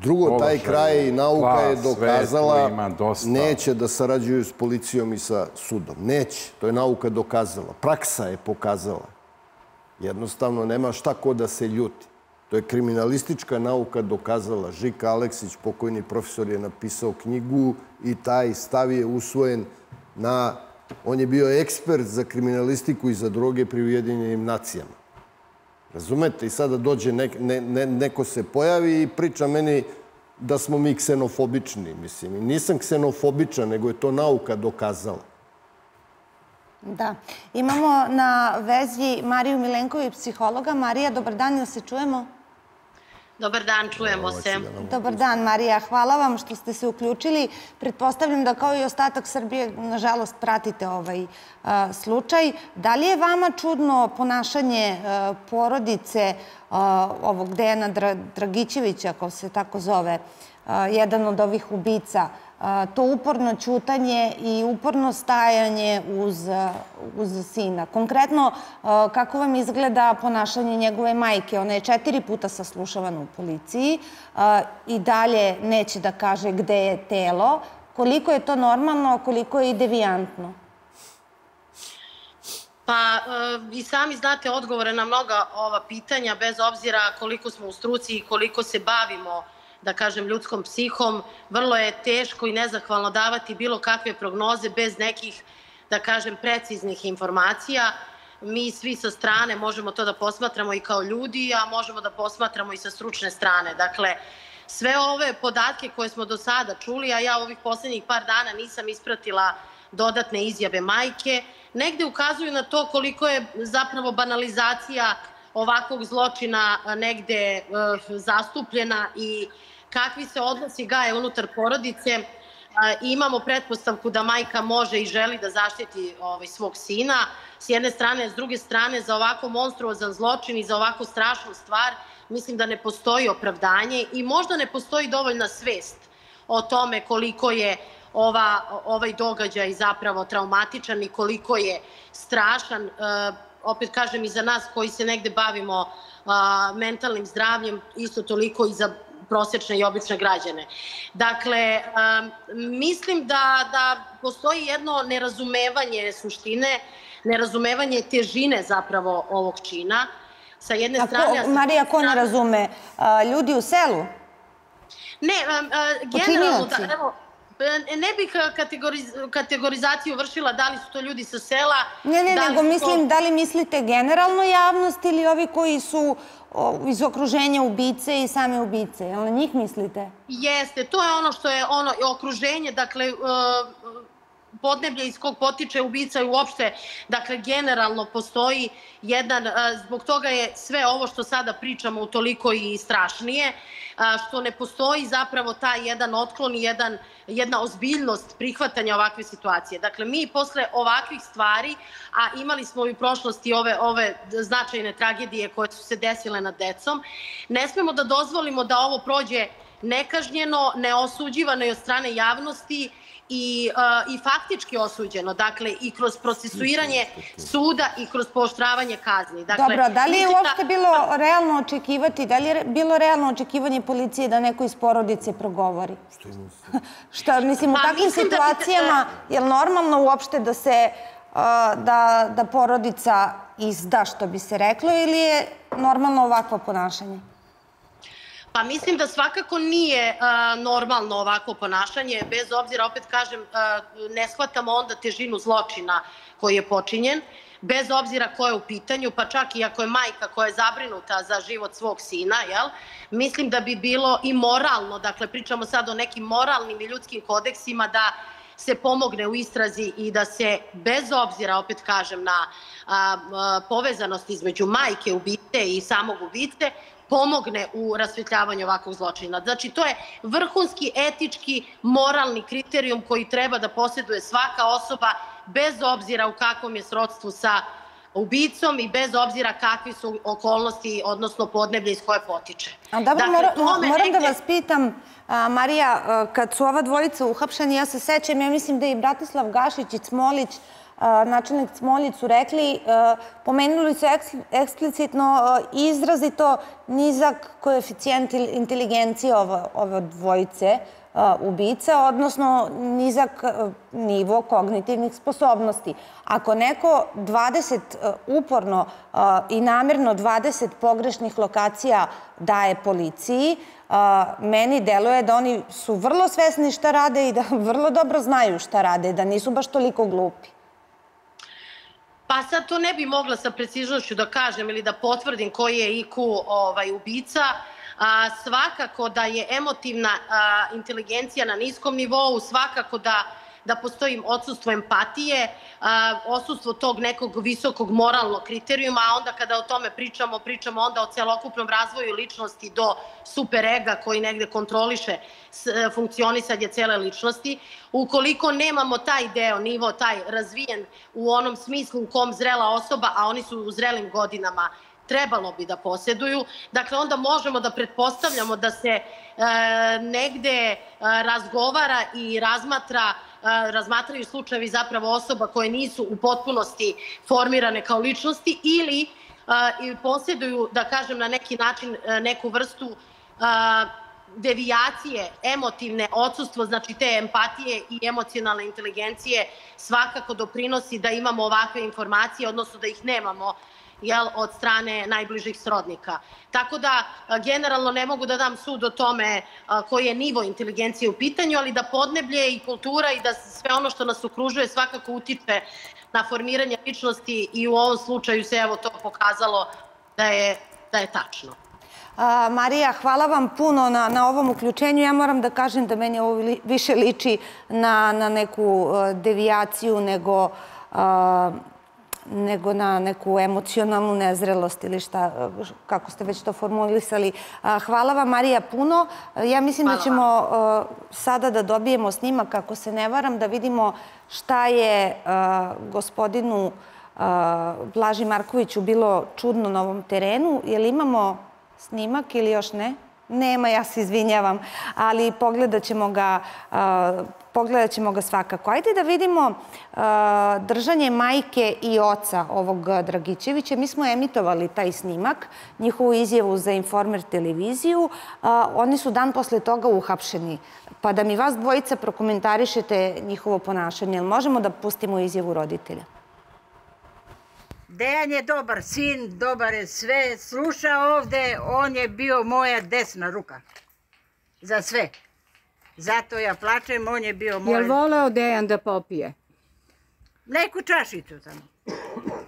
Drugo, taj kraj i nauka je dokazala neće da sarađuju s policijom i sa sudom. Neće. To je nauka dokazala. Praksa je pokazala. Jednostavno, nema šta ko da se ljuti. To je kriminalistička nauka dokazala. Žika Aleksić, pokojni profesor, je napisao knjigu i taj stav je usvojen na... On je bio ekspert za kriminalistiku i za droge pri Ujedinjenim nacijama. Razumete? I sada dođe neko se pojavi i priča meni da smo mi ksenofobični. Mislim, nisam ksenofobičan, nego je to nauka dokazala. Da. Imamo na vezi Mariju Milenković, psihologa. Marija, dobar dan, ili se čujemo? Dobar dan, čujemo se. Dobar dan, Marija. Hvala vam što ste se uključili. Pretpostavljam da kao i ostatak Srbije, nažalost, pratite ovaj slučaj. Da li je vama čudno ponašanje porodice ovog Dejana Dragićevića, ako se tako zove, jedan od ovih ubica, to uporno ćutanje i uporno stajanje uz sina? Konkretno, kako vam izgleda ponašanje njegove majke? Ona je četiri puta saslušavana u policiji i dalje neće da kaže gde je telo. Koliko je to normalno, koliko je i devijantno? Pa i sami znate odgovore na mnoga ova pitanja, bez obzira koliko smo u struci i koliko se bavimo, da kažem, ljudskom psihom. Vrlo je teško i nezahvalno davati bilo kakve prognoze bez nekih, da kažem, preciznih informacija. Mi svi sa strane možemo to da posmatramo i kao ljudi, a možemo da posmatramo i sa stručne strane. Dakle, sve ove podatke koje smo do sada čuli, a ja ovih poslednjih par dana nisam ispratila dodatne izjave majke, negde ukazuju na to koliko je zapravo banalizacija ovakvog zločina negde zastupljena i kakvi se odnosi gaje unutar porodice. Imamo pretpostavku da majka može i želi da zaštiti svog sina. S jedne strane, s druge strane, za ovako monstruozan zločin i za ovako strašnu stvar mislim da ne postoji opravdanje i možda ne postoji dovoljna svest o tome koliko je ovaj događaj zapravo traumatičan i koliko je strašan, opet kažem, i za nas koji se negde bavimo mentalnim zdravljem, isto toliko i za prosječne i obične građane. Dakle, mislim da, da postoji jedno nerazumevanje suštine, nerazumevanje težine zapravo ovog čina. Sa jedne strane... Marija, ko ne razume? Ljudi u selu? Ne, generalno... Ne bih kategorizaciju vršila da li su to ljudi sa sela... Ne, ne, nego mislim, da li mislite generalno javnost ili ovi koji su iz okruženja ubice i same ubice? Jel na njih mislite? Jeste, to je ono što je okruženje, dakle, podneblje iz kog potiče ubica i uopšte, dakle, generalno postoji jedan, zbog toga je sve ovo što sada pričamo utoliko i strašnije, što ne postoji zapravo taj jedan otklon i jedna ozbiljnost prihvatanja ovakve situacije. Dakle, mi posle ovakvih stvari, a imali smo i u prošlosti ove značajne tragedije koje su se desile nad decom, ne smemo da dozvolimo da ovo prođe nekažnjeno, neosuđivano i od strane javnosti, i faktički osuđeno, dakle, i kroz procesuiranje suda i kroz pooštravanje kazni. Dobro, da li je uopšte bilo realno očekivati, da li je bilo realno očekivanje policije da neko iz porodice progovori? Što, mislim, u takvim situacijama je li normalno uopšte da se, da porodica izda, što bi se reklo, ili je normalno ovakvo ponašanje? Pa mislim da svakako nije normalno ovako ponašanje, bez obzira, opet kažem, ne shvatamo onda težinu zločina koji je počinjen, bez obzira ko je u pitanju, pa čak i ako je majka koja je zabrinuta za život svog sina, mislim da bi bilo i moralno, dakle pričamo sad o nekim moralnim i ljudskim kodeksima, da se pomogne u istrazi i da se, bez obzira, opet kažem, na povezanost između majke ubice i samog ubice, pomogne u rasvjetljavanju ovakvog zločina. Znači, to je vrhunski, etički, moralni kriterijum koji treba da posjeduje svaka osoba, bez obzira u kakvom je srodstvu sa ubicom i bez obzira kakvi su okolnosti, odnosno podneblje iz koje potiče. Dobro, moram da vas pitam, Marija, kad su ova dvojica uhapšeni, ja se sećam, ja mislim da i Bratislav Gašić i Cmolić, načelnik Smoljić, su rekli, pomenuli su eksplicitno izrazito nizak koeficijent inteligencije ove dvojice ubica, odnosno nizak nivo kognitivnih sposobnosti. Ako neko dvadeset uporno i namjerno dvadeset pogrešnih lokacija daje policiji, meni deluje da oni su vrlo svesni šta rade i da vrlo dobro znaju šta rade, da nisu baš toliko glupi. Pa sad to ne bi mogla sa preciznošću da kažem ili da potvrdim koji je I Q ubica. Svakako da je emotivna inteligencija na niskom nivou, svakako da postoji odsustvo empatije, odsustvo tog nekog visokog moralnog kriterijuma, a onda kada o tome pričamo, pričamo onda o celokupnom razvoju ličnosti do superega koji negde kontroliše funkcionisanje cele ličnosti. Ukoliko nemamo taj deo, nivo, taj razvijen u onom smislu u kom zrela osoba, a oni su u zrelim godinama, trebalo bi da posjeduju. Dakle, onda možemo da pretpostavljamo da se e, negde e, razgovara i razmatra, e, razmatraju slučajevi zapravo osoba koje nisu u potpunosti formirane kao ličnosti ili e, posjeduju, da kažem, na neki način e, neku vrstu e, devijacije, emotivne, odsustvo, znači te empatije i emocionalne inteligencije svakako doprinosi da imamo ovakve informacije, odnosno da ih nemamo od strane najbližih srodnika. Tako da, generalno ne mogu da dam sud o tome koji je nivo inteligencije u pitanju, ali da podneblje i kultura i da sve ono što nas okružuje svakako utiče na formiranje ličnosti i u ovom slučaju se evo to pokazalo da je, da je tačno. Marija, hvala vam puno na ovom uključenju. Ja moram da kažem da meni ovo više liči na neku devijaciju nego... nego na neku emocionalnu nezrelost ili šta, kako ste već to formulisali. Hvala vam, Marija, puno. Ja mislim da ćemo sada da dobijemo snimak, kako se ne varam, da vidimo šta je gospodinu Blaži Markoviću bilo čudno na ovom terenu. Je li imamo snimak ili još ne? Nema, ja se izvinjavam, ali pogledat ćemo ga, pogledat ćemo ga svakako. Ajde da vidimo držanje majke i oca ovog Dragićevića. Mi smo emitovali taj snimak, njihovu izjavu za Informer televiziju. Oni su dan posle toga uhapšeni. Pa da mi vas dvojica prokomentarišete njihovo ponašanje. Jel možemo da pustimo izjavu roditelja? Dejan je dobar sin, dobar je sve, sluša ovde, on je bio moja desna ruka. Za sve. Zato ja plačem, on je bio moj... Je li voleo Dejan da popije? Neku čašicu tamo.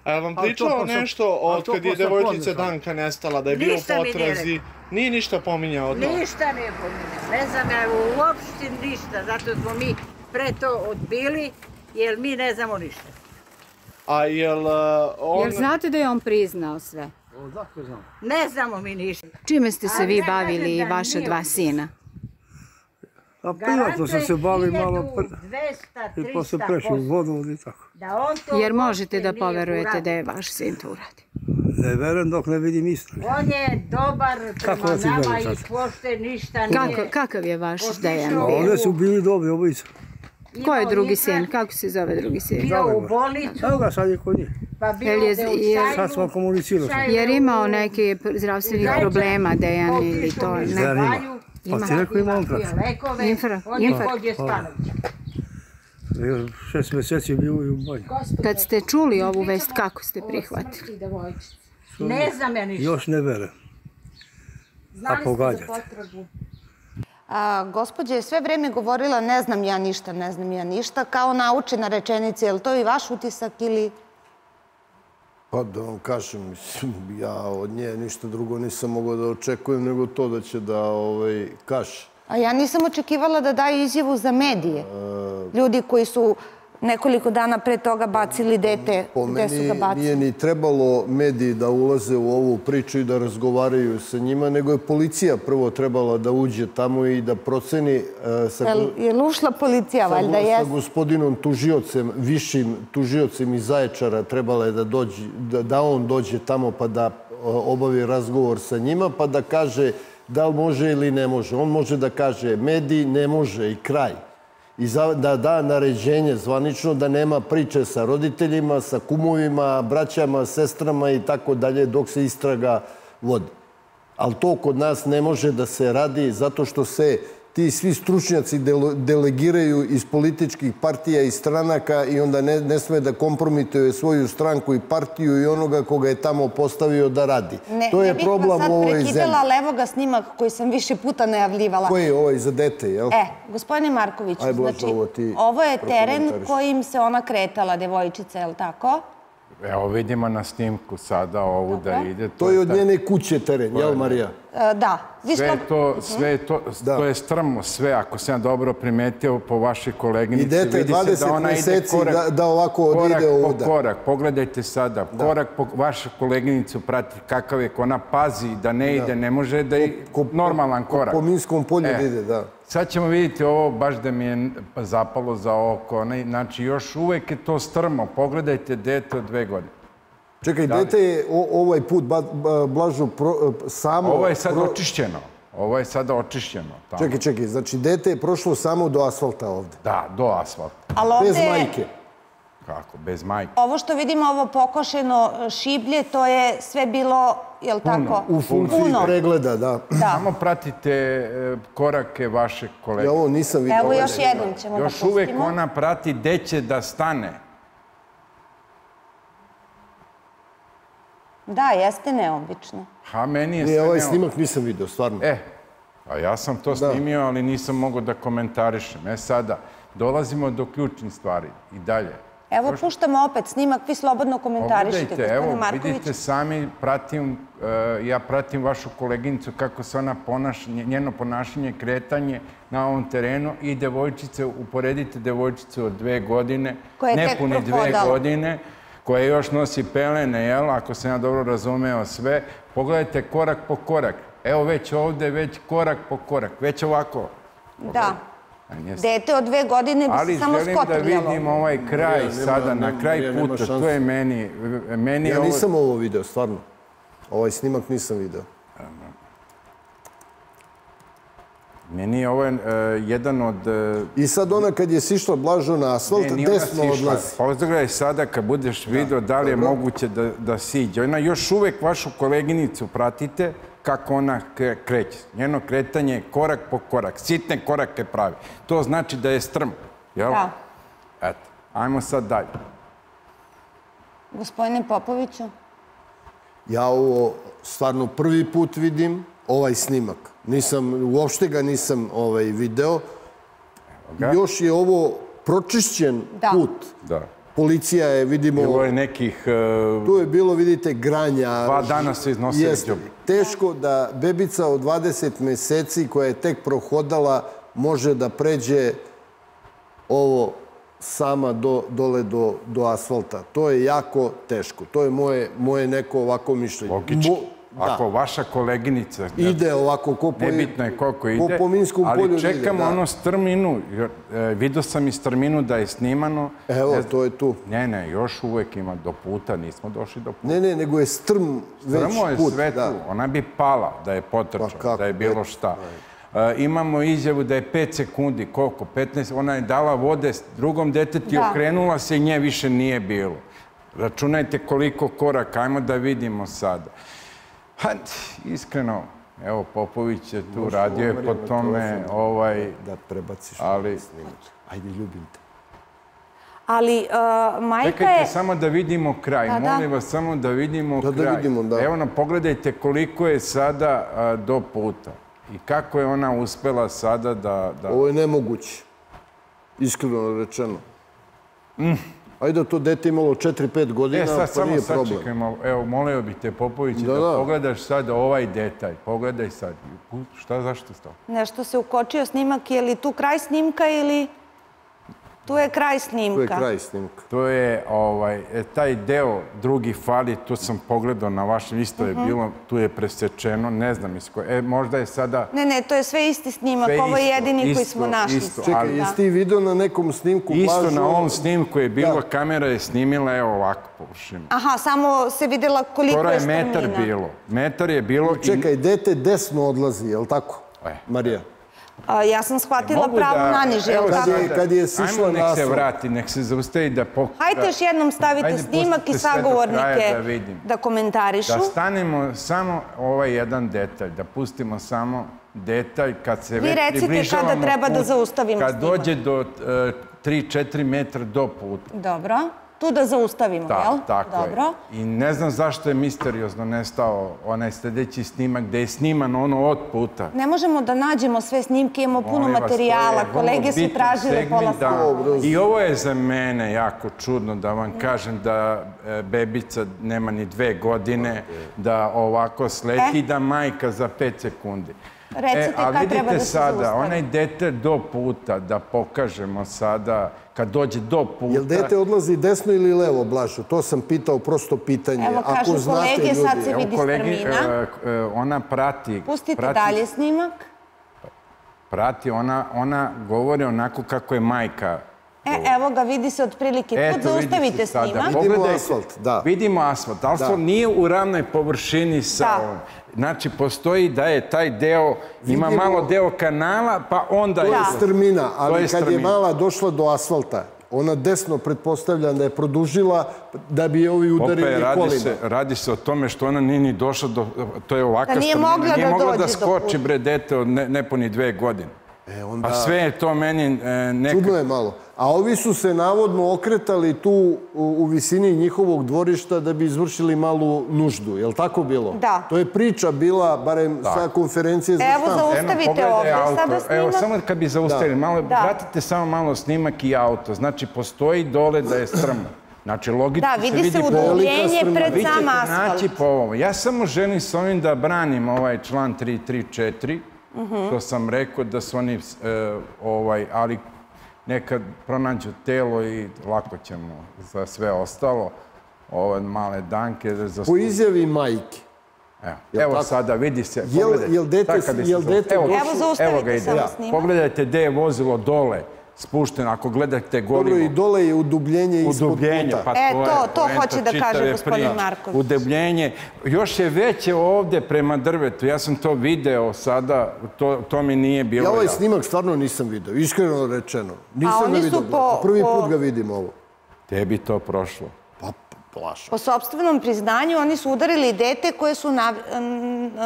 A vam pričao nešto od kad je devojčica Danka nestala, da je bio potrazi? Nije ništa pominjao od toga? Ništa nije pominjao. Ne znam ja uopšte ništa, zato smo mi pre to odbili, jer mi ne znamo ništa. A jel on... Jel znate da je on priznao sve? Ne znamo mi ništa. Čime ste se vi bavili i vaša dva sina? A privatno sam se bavio malo prvi. I posle prešao u vodovod i tako. Jer možete da poverujete da je vaš sin to uradi? Ne verujem dok ne vidim istinu. On je dobar prema nama i pošte ništa nije. Kakav je vaš Dejan? One su bili dobri obojica. Ko je drugi sin? Kako se zove drugi sin? Bio u bolnicu. Evo ga, sad je kod njih. Sad smo komunicirali. Jer imao neke zdravstvenih problema, Dejan, ili to? Dejan ima. Pa ti rekao ima infrakt. Infrakt. On je kod je Stanović. Šest meseci je bio i u bolji. Kad ste čuli ovu vest, kako ste prihvatili? Ne znam ja ništa. Još ne verujem. A pogađate. Gospođa je sve vreme govorila ne znam ja ništa, ne znam ja ništa, kao naučena rečenica. Je li to i vaš utisak ili... Pa da vam kažem, ja od nje ništa drugo nisam mogao da očekujem nego to da će da kaže. A ja nisam očekivala da daje izjavu za medije. Ljudi koji su nekoliko dana pre toga bacili dete gde su ga bacili. Po meni nije ni trebalo mediji da ulaze u ovu priču i da razgovaraju sa njima, nego je policija prvo trebala da uđe tamo i da proceni je li ušla policija, valjda je. Sa gospodinom tužiocem, višim tužiocem iz Zaječara trebala je da on dođe tamo pa da obavi razgovor sa njima, pa da kaže da li može ili ne može. On može da kaže mediji, ne može i kraj. I da da naređenje zvanično da nema priče sa roditeljima, sa kumovima, braćama, sestrama i tako dalje dok se istraga vodi. Ali to kod nas ne može da se radi zato što se ti svi stručnjaci delegiraju iz političkih partija i stranaka i onda ne sme da kompromituje svoju stranku i partiju i onoga koga je tamo postavio da radi. To je problem u ovoj zemlji. Ne bih vas sad prekidala, ali evo ga snimak koji sam više puta najavljivala. Koji je ovaj za dete, jel? E, gospodine Markoviću, znači ovo je teren kojim se ona kretala, devojčica, jel tako? Evo vidimo na snimku sada ovu da ide. To je od njene kuće teren, jel Marija? Da. Sve to, to je strmo sve, ako sam dobro primetio po vašoj koleginici. I dete dvadeset meseci da ovako odide ovuda. Korak po korak, pogledajte sada. Korak po vašu koleginicu prati kakav je, ona pazi da ne ide, ne može da je normalan korak. Po Minskom polju ide, da. Sad ćemo vidjeti ovo, baš da mi je zapalo za oko. Znači, još uvek je to strmo. Pogledajte dete od dve godine. Čekaj, dete je ovaj put Blažu samo... Ovo je sad očišćeno. Ovo je sada očišćeno. Čekaj, čekaj. Znači, dete je prošlo samo do asfalta ovde. Da, do asfalta. Bez majke. Kako, bez majke? Ovo što vidimo, ovo pokošeno šiblje, to je sve bilo, je li tako? U funkciji pregleda, da. Samo pratite korake vaše kolege. Ja ovo nisam vidio. Evo, još jednom ćemo da pustimo. Još uvek ona prati gde će da stane. Da, jeste neobično. Ha, meni je sve neobično. Ovaj snimak nisam vidio, stvarno. E, a ja sam to snimio, ali nisam mogao da komentarišem. E, sada, dolazimo do ključnih stvari i dalje. Evo, puštamo opet snimak, vi slobodno komentarišite, gospodine Marković. Evo, vidite sami, ja pratim vašu koleginicu, kako se ona ponaša, njeno ponašanje, kretanje na ovom terenu i devojčice, uporedite devojčicu od dve godine, nepune dve godine, koja još nosi pelene, jel, ako sam ja dobro razumeo sve, pogledajte korak po korak. Evo, već ovde, već korak po korak, već ovako. Da. Dete od dve godine bi se samo skotrljalo. Ali želim da vidim ovaj kraj sada, na kraj puta. To je meni... Ja nisam ovo video, stvarno. Ovaj snimak nisam video. Meni je ovo jedan od... I sad ona kad je sišla Blažu na asfalt, desno odlazi. Pozdravljaj sada kad budeš video da li je moguće da siđe. Ona još uvek vašu koleginicu pratite kako ona kreće. Njeno kretanje je korak po korak. Sitne korake pravi. To znači da je strmo. Da. Eto, ajmo sad dalje. Gospodine Popoviću? Ja ovo stvarno prvi put vidim, ovaj snimak. Uopšte ga nisam video. Još je ovo pročišćen put. Da. Policija je, vidimo... Bilo je nekih... Tu je bilo, vidite, granja. Dva dana se iznosili. Teško da bebica od dvadeset meseci koja je tek prohodala može da pređe ovo sama dole do asfalta. To je jako teško. To je moje neko ovako mišljenje. Logički. Ako vaša koleginica... Ide ovako ko po... Nebitno je koliko ide. Po Minskom polju ide. Ali čekamo ono strminu. Vidio sam i strminu da je snimano. Evo, to je tu. Ne, ne, još uvek ima do puta. Nismo došli do puta. Ne, ne, nego je strm već put. Strmo je sve tu. Ona bi pala da je potrčao, da je bilo šta. Imamo izjavu da je pet sekundi, koliko? petnaest. Ona je dala vode drugom detetu i okrenula se i nje više nije bilo. Računajte koliko koraka. Ajmo da vidimo sada. Pa, iskreno, evo, Popović je tu radio po tome, ovaj... Da prebaciš ovaj snimak. Ajde, ljubim te. Ali, majka je... Čekajte, samo da vidimo kraj. Molim vas, samo da vidimo kraj. Da, da vidimo, da. Evo nam, pogledajte koliko je sada do puta. I kako je ona uspela sada da... Ovo je nemoguće. Iskreno rečeno. Mhm. ajde to dete imalo četiri pet godina, pa nije problem. E, sad samo sad čekajmo, evo, molio bih te, Popovići, da pogledaš sad ovaj detalj. Pogledaj sad. Šta, zašto stalo? Nešto se ukočio snimak, je li tu kraj snimka ili... Tu je kraj snimka. Tu je kraj snimka. To je taj deo drugi fali, tu sam pogledao na vašem, isto je bilo, tu je presečeno, ne znam iz koje. E, možda je sada... Ne, ne, to je sve isti snimak, ovo je jedini koji smo našli. Čekaj, jesi ti video na nekom snimku Blažu? Isto na ovom snimku je bilo, kamera je snimila, evo ovakvu površinu. Aha, samo se videla koliko je strmina. Skoro je metar bilo. Metar je bilo... Čekaj, dete desno odlazi, je li tako, Marija? Ja sam shvatila pravo naniže. Kad je sišla naslov. Ajmo nek se vrati, nek se zaustavi da pokaže. Hajte još jednom stavite snimak i sagovornike da komentarišu. Da stanemo samo ovaj jedan detalj, da pustimo samo detalj kad se već približavamo. Vi recite kada treba da zaustavimo snimak. Kad dođe do tri četiri metra do puta. Dobro. Tu da zaustavimo, jel? Tako je. I ne znam zašto je misteriozno nestao onaj sljedeći snimak gde je sniman ono od puta. Ne možemo da nađemo sve snimke, imamo puno materijala. Kolege su tražile pola sata. I ovo je za mene jako čudno da vam kažem da bebica nema ni dve godine, da ovako sleti, da majka za pet sekundi. Recite kad treba da se zaustavi. A vidite sada, onaj dete do puta, da pokažemo sada, kad dođe do puta... Jel dete odlazi desno ili levo, Blažu? To sam pitao, prosto pitanje. Evo, kažu kolege, sad se vidi strmina. Ona prati... Pustite dalje snimak. Prati, ona govori onako kako je majka. Evo ga, vidi se otprilike. Put zaustavite snimak. Vidimo asfalt, da. Vidimo asfalt. Asfalt nije u ravnoj površini sa ovom. Znači, postoji da je taj deo, ima malo deo kanala, pa onda je... To je strmina, ali kad je mala došla do asfalta, ona desno, pretpostavljam da je produžila da bi je ovi udarili kolima. Radi se o tome što ona nije ni došla do... To je ovaka strmina. Nije mogla da skoči, bre, dete od nepuni dve godine. Pa sve je to meni nekako... Čudno je malo. A ovi su se navodno okretali tu u visini njihovog dvorišta da bi izvršili malu nuždu. Je li tako bilo? Da. To je priča bila, barem sa konferencije za stan. Evo, zaustavite ovdje sada snimak. Evo, samo kad bi zaustavili, vratite samo malo snimak i auto. Znači, postoji dole da je strmno. Znači, logično se vidi... Da, vidi se udaljenje pred sam asfalt. Vidite, naći po ovom. Ja samo želim s ovim da branim ovaj član tri tri četiri, što sam rekao da su oni, ali nekad pronađu telo i lako ćemo za sve ostalo, ove male Danke. Po izjavi majke. Evo sada, vidi se. Evo zaustavite samo snimak. Pogledajte gde je vozilo dole, spušteno, ako gledate gorivo. Dobro, i dole je udubljenje ispod puta. E, to hoće da kaže gospodin Marković. Udubljenje. Još je veće ovde prema drvetu. Ja sam to video sada, to mi nije bilo. Ja ovaj snimak stvarno nisam video, iskreno rečeno. Nisam ga video. Prvi put ga vidim ovo. Tebi to prošlo. Po sopstvenom priznanju oni su udarili dete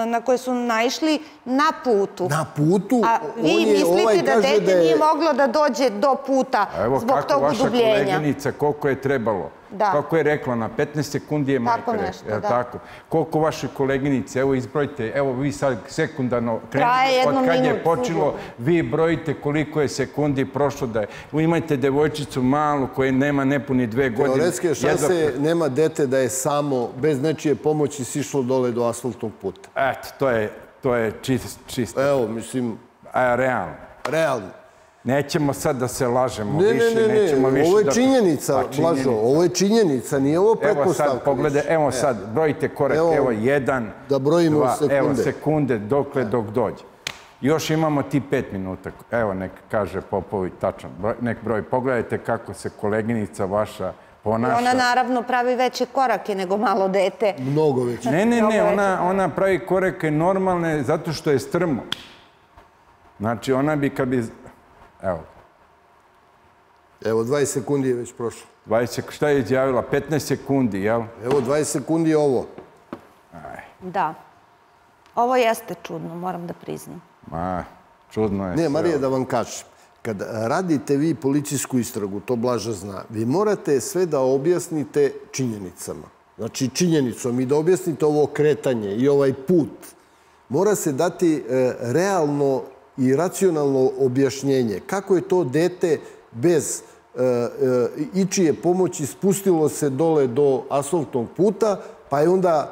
na koje su naišli na putu. Na putu? A vi mislite da dete nije moglo da dođe do puta zbog tog udubljenja. Evo kako vaša koleginica, koliko je trebalo. Kako je rekla, na petnaest sekundi je majka rekla. Koliko vaše koleginice, evo izbrojite, evo vi sad sekundarno krenete, od kad je počelo, vi brojite koliko je sekundi prošlo da je. Imajte devojčicu malu koja nema nepuni dve godine. Teoretske šanse nema dete da je samo, bez nečije pomoći, sišlo dole do asfaltnog puta. Eto, to je čisto. Evo, mislim... Realno. Realno. Nećemo sad da se lažemo više. Ne, ne, ne, ovo je činjenica, Blažo, ovo je činjenica, nije ovo pretpostavka. Evo sad, pogledaj, evo sad, brojite korak, evo jedan, dva, evo sekunde, dokle, dok dođe. Još imamo ti pet minuta, evo nek kaže Popović, tačno, nek broj. Pogledajte kako se koleginica vaša ponaša. Ona naravno pravi veće korake nego malo dete. Mnogo veće. Ne, ne, ne, ona pravi korake normalne zato što je strmo. Znači, ona bi kad bi... Evo. Evo, dvadeset sekundi je već prošlo. Šta je izjavila? petnaest sekundi, jel? Evo, dvadeset sekundi je ovo. Da. Ovo jeste čudno, moram da priznam. Ma, čudno je sve. Ne, Marija, da vam kažem. Kad radite vi policijsku istragu, to Blaža zna, vi morate sve da objasnite činjenicama. Znači, činjenicom i da objasnite ovo kretanje i ovaj put. Mora se dati realno i racionalno objašnjenje kako je to dete bez ičije pomoći spustilo se dole do asfaltnog puta, pa je onda,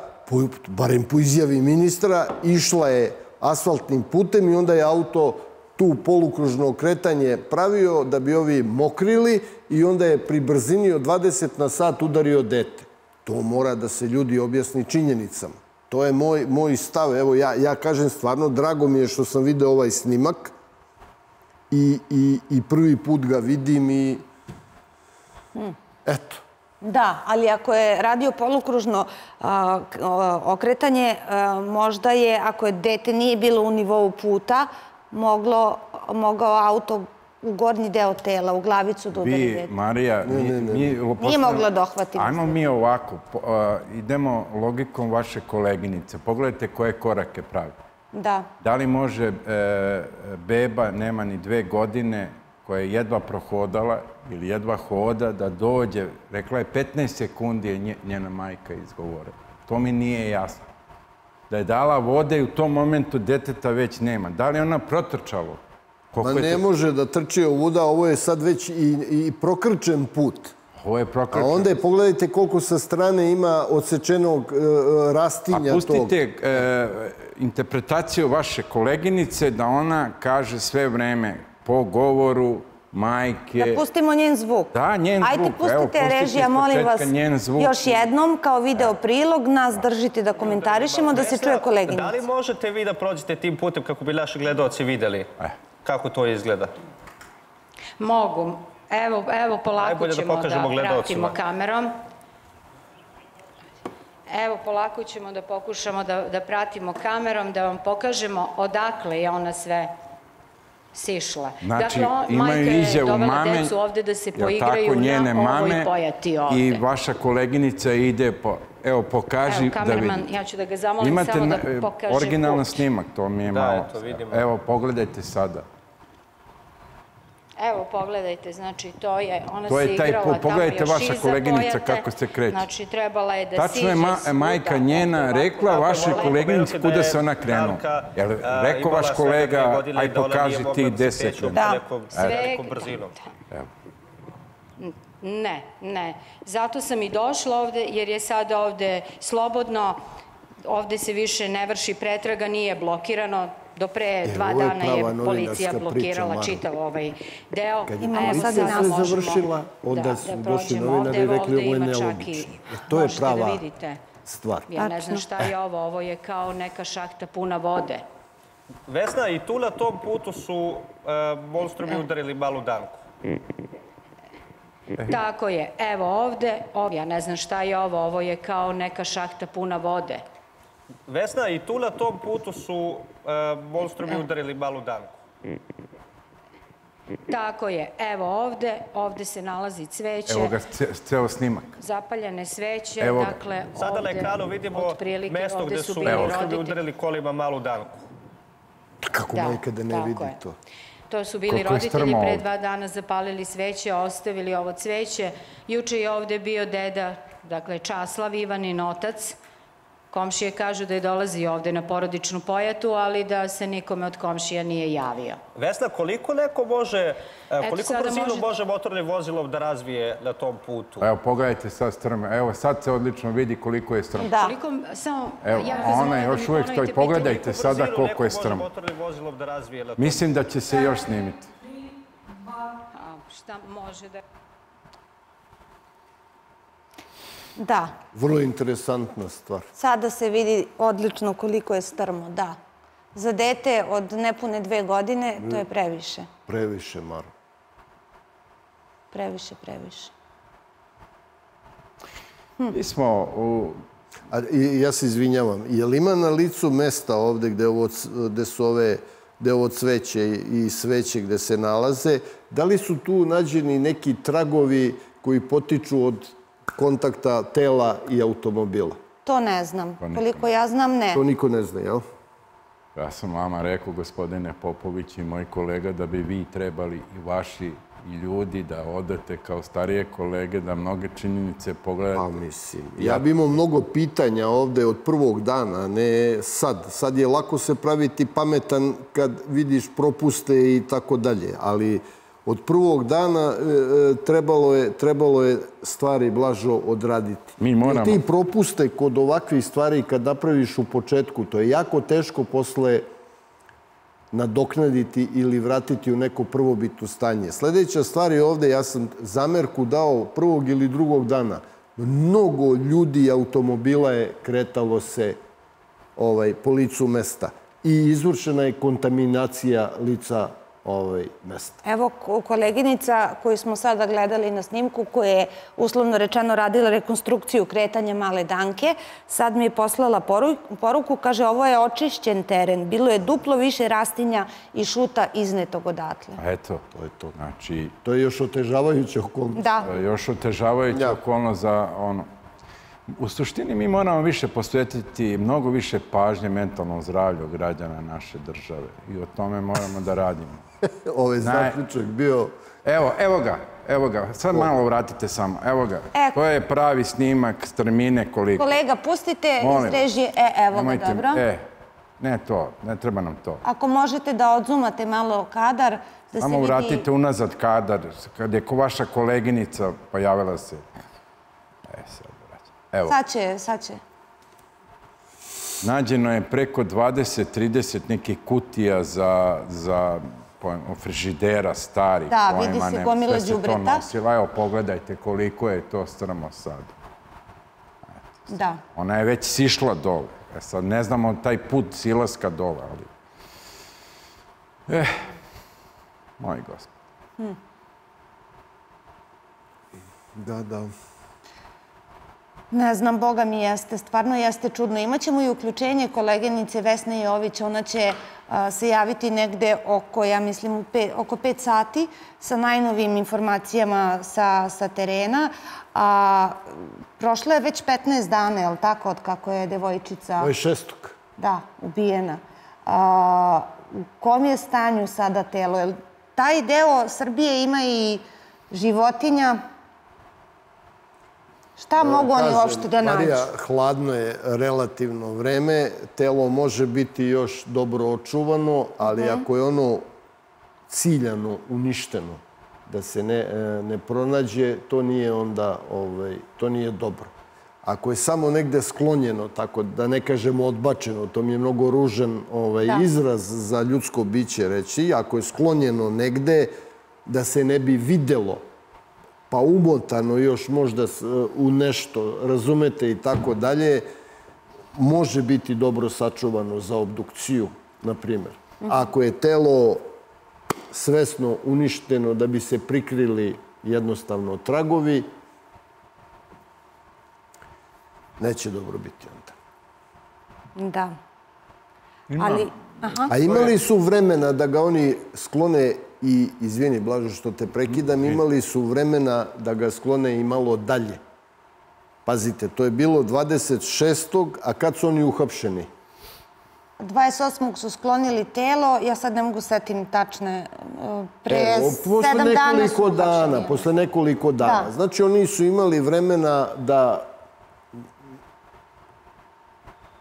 barem po izjavi ministra, išla je asfaltnim putem i onda je auto tu polukružno kretanje pravio da bi ovi mokrili i onda je pri brzini od dvadeset na sat udario dete. To mora da se ljudi objasni činjenicama. To je moj, moj stav. Evo, ja, ja kažem stvarno, drago mi je što sam video ovaj snimak i, i, i prvi put ga vidim i... Hmm. Eto. Da, ali ako je radio polukružno a, okretanje, a, možda je, ako je dete nije bilo u nivou puta, moglo, mogao auto u gornji deo tela, u glavicu da udari dete. Vi, Marija, ne, mi, ne, ne. Mi, nije moglo dohvatiti. Ajmo mi ovako, po, a, idemo logikom vaše koleginice. Pogledajte koje korake pravi. Da. Da li može e, beba, nema ni dve godine, koja je jedva prohodala ili jedva hoda, da dođe, rekla je petnaest sekundi je njena majka izgovorila. To mi nije jasno. Da je dala vode i u tom momentu deteta već nema. Da li je ona protrčalo? Ma ne može da trči ovuda, ovo je sad već i, i prokrčen put. Ovo je prokrčen. A onda je, pogledajte koliko sa strane ima odsečenog e, rastinja. A pustite tog. E, interpretaciju vaše koleginice da ona kaže sve vreme po govoru majke... Da pustimo njen zvuk. Da, njen zvuk. Ajde, pustite režija, molim vas, još jednom, kao video prilog, nas držite da komentarišemo, da se čuje koleginica. Da li možete vi da prođete tim putem kako bi naši gledaoci videli kako to izgleda? Mogu. Evo, polako ćemo da pratimo kamerom. Evo, polako ćemo da pokušamo da pratimo kamerom, da vam pokažemo odakle je ona sve... sišla. Znači, imaju izjavu mame, jel tako, njene mame i vaša koleginica ide po... Evo, pokaži da vidite. Ja ću da ga zamolim samo da pokaže put. Imate originalan snimak, to mi je malo... Evo, pogledajte sada. Evo, pogledajte, znači, to je... Ona se igrala tamo još iza pojate. Pogledajte vaša koleginica kako se kreće. Znači, trebala je da siđe svuda. Tačno je majka njena rekla vašoj koleginici kuda se ona krenula. Jel rekao vaš kolega, aj pokaži ti gde se krenu. Da, sve... Ne, ne. Zato sam i došla ovde, jer je sada ovde slobodno, ovde se više ne vrši pretraga, nije blokirano. Do pre dva dana je policija blokirala čitav ovaj deo. Kad je policija sve završila, onda su došli novinari i rekli ovo je nelogično. To je prava stvar. Ja ne znam šta je ovo. Ovo je kao neka šahta puna vode. Vesna, i tu na tom putu su monstrumi udarili malu Danku. Tako je. Evo ovde. Ja ne znam šta je ovo. Ovo je kao neka šahta puna vode. Vesna, i tu na tom putu su monstrumi udarili malu Danku. Tako je. Evo ovde. Ovde se nalazi cveće. Evo ga, ceo snimak. Zapaljene sveće. Dakle, sada na ekranu vidimo mesto gde su monstrumi udarili kolima malu Danku. Kako majka da ne vidi to? To su bili roditelji pre dva dana, zapalili sveće, ostavili ovo cveće. Juče je ovde bio deda, dakle Časlav Ivanin, otac. Komšije kažu da je dolazi ovde na porodičnu pojatu, ali da se nikome od komšija nije javio. Vesna, koliko neko može, koliko brzinu može motorni vozilom da razvije na tom putu? Evo, pogledajte sad strme. Evo, sad se odlično vidi koliko je strme. Da. Evo, ona još uvijek stoji. Pogledajte sada koliko je strme. Mislim da će se još snimiti. Šta može da... Da. Vrlo interesantna stvar. Sada se vidi odlično koliko je strmo, da. Za dete od nepune dve godine to je previše. Previše, Maro. Previše, previše. Mi smo u... Ja se izvinjavam. Je li ima na licu mesta ovde gde su ove... gde ovo cveće i sveće gde se nalaze, da li su tu nađeni neki tragovi koji potiču od... kontakta tela i automobila? To ne znam. Koliko ja znam, ne. To niko ne zna, jel? Ja sam vama rekao, gospodine Popović i moj kolega, da bi vi trebali i vaši ljudi da odete kao starije kolege, da mnoge činjenice pogledate. Pa mislim, ja bi imao mnogo pitanja ovde od prvog dana, ne sad. Sad je lako se praviti pametan kad vidiš propuste i tako dalje, ali... Od prvog dana trebalo je stvari, Blažo, odraditi. Mi moramo. Ti propuste kod ovakvih stvari kad napraviš u početku, to je jako teško posle nadoknaditi ili vratiti u neko prvobitno stanje. Sljedeća stvar je ovdje, ja sam zamerku dao prvog ili drugog dana. Mnogo ljudi i automobila je kretalo se po licu mesta i izvršena je kontaminacija lica mesta. Evo koleginica koju smo sada gledali na snimku, koja je uslovno rečeno radila rekonstrukciju kretanja male Danke, sad mi je poslala poruku, kaže ovo je očišćen teren, bilo je duplo više rastinja i šuta iznetog odatle. Eto, to je još otežavajuća okolnost. Još otežavajuća okolnost za ono. U suštini mi moramo više posvetiti mnogo više pažnje mentalnom zdravlju građana naše države i o tome moramo da radimo. Ovaj zaključak bio... Evo, evo ga, evo ga. Sad malo vratite samo, evo ga. To je pravi snimak, strmine koliko. Kolega, pustite iz režije, e, evo ga, dobro. E, ne to, ne treba nam to. Ako možete da odzumate malo kadar, da se vidi... Samo vratite unazad kadar, kad je vaša koleginica pojavila se. E, sad. Sad će, sad će. Nađeno je preko dvadeset trideset nekih kutija za frižidera starih. Da, vidi se gomila đubreta. Evo, pogledajte koliko je to strmo sad. Da. Ona je već sišla dole. Sad ne znamo taj put silaska dole, ali... Eh, moj gospod. Da, da. Ne znam, Boga mi jeste, stvarno jeste čudno. Imaćemo i uključenje koleginice Vesne Jović, ona će se javiti negde oko, ja mislim, oko pet sati sa najnovim informacijama sa terena. Prošlo je već petnaest dana, je li tako, od kako je devojčica... dvadeset šestog Da, ubijena. U kom je stanju sada telo? Taj deo Srbije ima i životinja... Šta mogu oni uopšte da nađu? Marija, hladno je relativno vreme, telo može biti još dobro očuvano, ali ako je ono ciljano, uništeno, da se ne pronađe, to nije dobro. Ako je samo negde sklonjeno, tako da ne kažemo odbačeno, to mi je mnogo ružan izraz za ljudsko biće reći, ako je sklonjeno negde da se ne bi videlo, pa umotano još možda u nešto, razumete i tako dalje, može biti dobro sačuvano za obdukciju, na primjer. Ako je telo svesno uništeno da bi se prikrili jednostavno tragovi, neće dobro biti onda. Da. Ali... A imali su vremena da ga oni sklone i, izvini Blažo što te prekidam, imali su vremena da ga sklone i malo dalje. Pazite, to je bilo dvadeset šestog a kad su oni uhapšeni? dvadeset osmog su sklonili telo, ja sad ne mogu setim tačne, pre sedam dana su uhapšeni. Posle nekoliko dana. Znači oni su imali vremena da...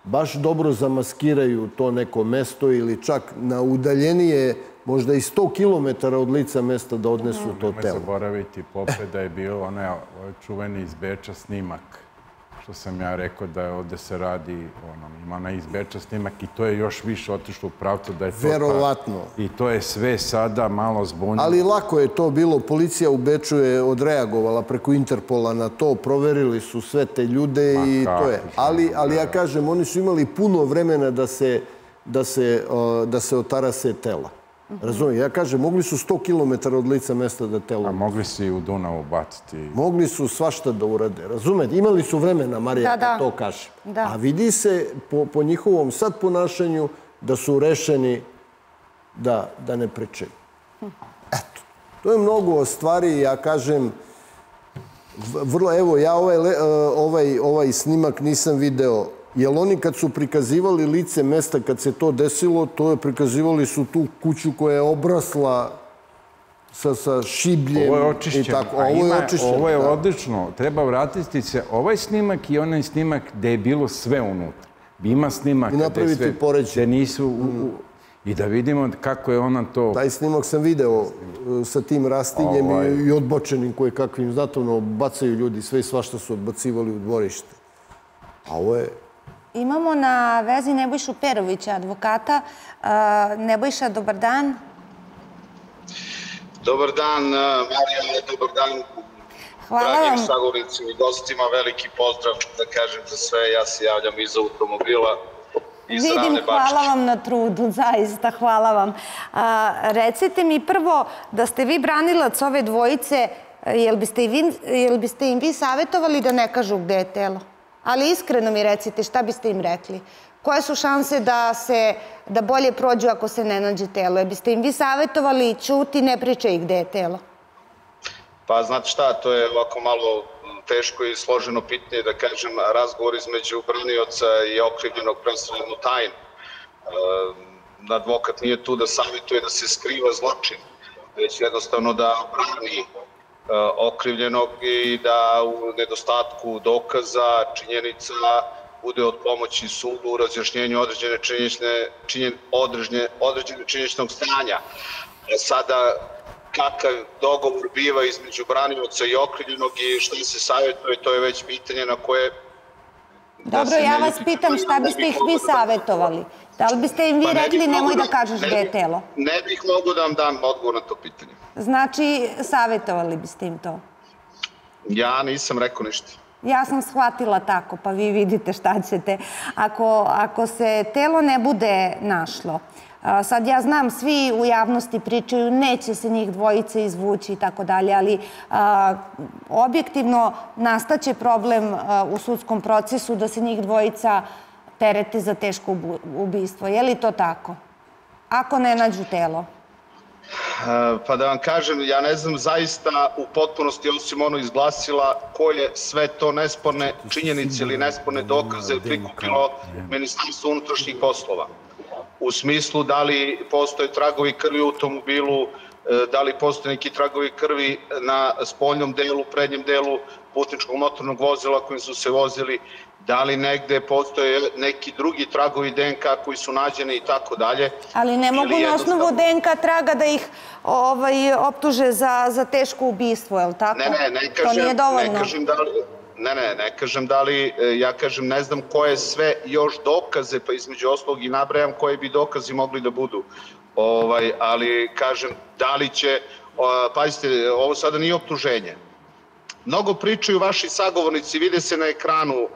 baš dobro zamaskiraju to neko mesto ili čak na udaljenije, možda i sto kilometara od lica mesta da odnesu to telo. Nemoj zaboraviti, Pope, da je bio onaj čuveni iz Beča snimak, što sam ja rekao da ovde se radi, ima onaj iz Beča snimak i to je još više otišlo u pravcu da je to... Verovatno. I to je sve sada malo zbunjeno. Ali lako je to bilo, policija u Beču je odreagovala preko Interpola na to, proverili su sve te ljude i to je. Ali ja kažem, oni su imali puno vremena da se otarase tela. Razumijem, ja kažem, mogli su sto kilometara od lica mesta da telo... A mogli su i u Dunavu baciti. Mogli su svašta da urade, razumijete? Imali su vremena, Marija, da to kažem. A vidi se po njihovom sad ponašanju da su rešeni da ne preče. Eto, to je mnogo stvari, ja kažem, vrlo, evo, ja ovaj snimak nisam video... Jer oni kad su prikazivali lice mesta, kad se to desilo, to je prikazivali su tu kuću koja je obrasla sa šibljem. Ovo je očišćeno. Ovo je odlično. Treba vratiti se ovaj snimak i onaj snimak gde je bilo sve unutra. Ima snimaka gde nisu... I da vidimo kako je ona to... Taj snimak sam video sa tim rastinjem i odbočenim koje kakvim. Znate, ono, bacaju ljudi sve i svašta su odbacivali u dvorište. A ovo je... Imamo na vezi Nebojšu Perovića, advokata. Nebojša, dobar dan. Dobar dan, Marija, dobar dan. Hvala vam. Dragim sagovornicima i gostima, veliki pozdrav, da kažem za sve. Ja se javljam iza automobila. Vidim, hvala vam na trudu, zaista, hvala vam. Recite mi prvo, da ste vi branilac ove dvojice, jel biste im vi savjetovali da ne kažu gde je telo? Ali iskreno mi recite, šta biste im rekli? Koje su šanse da bolje prođu ako se ne nađe telo? Jel biste im vi savjetovali, ćuti, ne pričaj gde je telo? Pa, znate šta, to je ovako malo... teško i složeno pitanje, da kažem, razgovor između branioca i okrivljenog predstavljeno tajnu. Advokat nije tu da savjetuje da se skriva zločin, već jednostavno da brani okrivljenog i da u nedostatku dokaza, činjenica, bude od pomoći sudu u razjašnjenju određene činjeničnog stanja. Sada, kakav dogovor biva između branioca i okrivljenog i šta se savjetuje, to je već pitanje na koje... Dobro, ja vas pitam šta biste ih vi savjetovali? Da li biste im vi rekli nemoj da kažeš gde je telo? Ne bih mogu da vam dam odgovor na to pitanje. Znači, savjetovali biste im to? Ja nisam rekao ništa. Ja sam shvatila tako, pa vi vidite šta ćete. Ako se telo ne bude našlo, sad ja znam, svi u javnosti pričaju, neće se njih dvojice izvući i tako dalje, ali objektivno nastaće problem u sudskom procesu da se njih dvojica terete za teško ubistvo. Je li to tako? Ako ne nađu telo? Pa da vam kažem, ja ne znam zaista u potpunosti, osim ono izglasila, koje sve to nesporne činjenice ili nesporne dokaze prikupilo Ministarstvo unutrašnjih poslova. U smislu da li postoje tragovi krvi u automobilu, da li postoje neki tragovi krvi na spoljnom delu, prednjem delu putničkog motornog vozila kojim su se vozili, da li negde postoje neki drugi tragovi D N K koji su nađeni i tako dalje. Ali ne mogu na osnovu D N K traga da ih optuže za teško ubistvo, je li tako? Ne, ne, ne kažem da li... Ne, ne, ne kažem da li, ja kažem ne znam koje sve još dokaze, pa između ostalog i nabrajam koje bi dokazi mogli da budu, ali kažem da li će, pazite, ovo sada nije optuženje. Mnogo pričaju vaši sagovornici, vide se na ekranu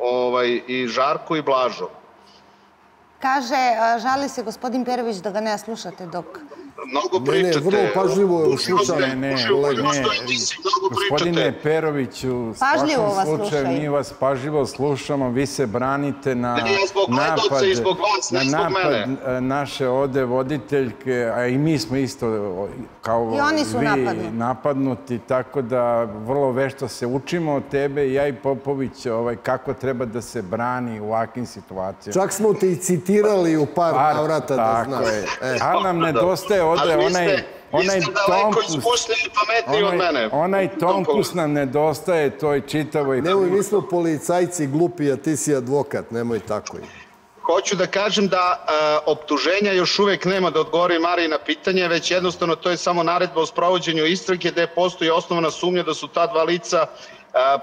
i Žarko i Blažo. Kaže, žali se gospodin Perović da ga ne slušate dok... Mnogo pričate. Ne, ne, vrlo pažljivo je uslušan. Ne, ne, gospodine Peroviću, pažljivo vas slušaju. Mi vas pažljivo slušamo, vi se branite na napad naše ovde voditeljke, a i mi smo isto kao vi napadnuti, tako da vrlo vešto se učimo od tebe i ja i Popović kako treba da se brani u ovakvim situacijama. Čak smo te i citirali u par navrata da znaš. Ali nam nedostaje ovdje onaj... Onaj tonkus, onaj tonkus nam nedostaje toj čitavoj... Nemoj, mi smo policajci glupi, a ti si advokat, nemoj tako. Hoću da kažem da optuženja još uvek nema, da odgovori Mariji na pitanje, već jednostavno to je samo naredba o sprovođenju istrage gde postoji osnovna sumnja da su ta dva lica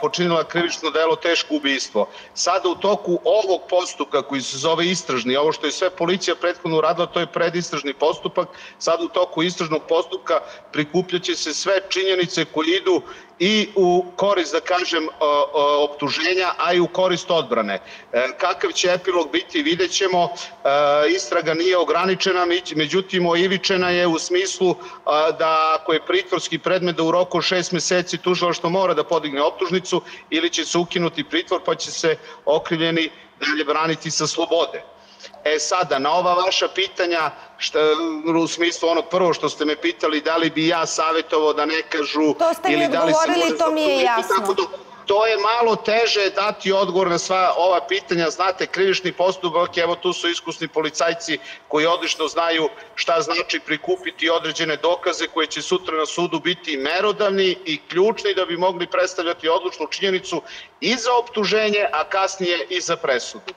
počinila krivično delo teško ubistvo. Sada u toku ovog postupka koji se zove istražni, ovo što je sve policija prethodno uradila, to je predistražni postupak, sada u toku istražnog postupka prikupljaće se sve činjenice koje idu i u korist, da kažem, optuženja, a i u korist odbrane. Kakav će epilog biti, vidjet ćemo. Istraga nije ograničena, međutim, oivičena je u smislu da ako je pritvorski predmet da u roku šest meseci tužilaštvo mora da podigne optužnicu ili će se ukinuti pritvor pa će se okrivljeni dalje braniti sa slobode. E sada, na ova vaša pitanja, u smislu ono prvo što ste me pitali, da li bi ja savjetovao da ne kažu... To ste mi odgovorili, to mi je jasno. To je malo teže dati odgovor na sva ova pitanja. Znate, krivični postupak, evo tu su iskusni policajci koji odlično znaju šta znači prikupiti određene dokaze koje će sutra na sudu biti merodavni i ključni da bi mogli predstavljati odlučnu činjenicu i za optuženje, a kasnije i za presudu.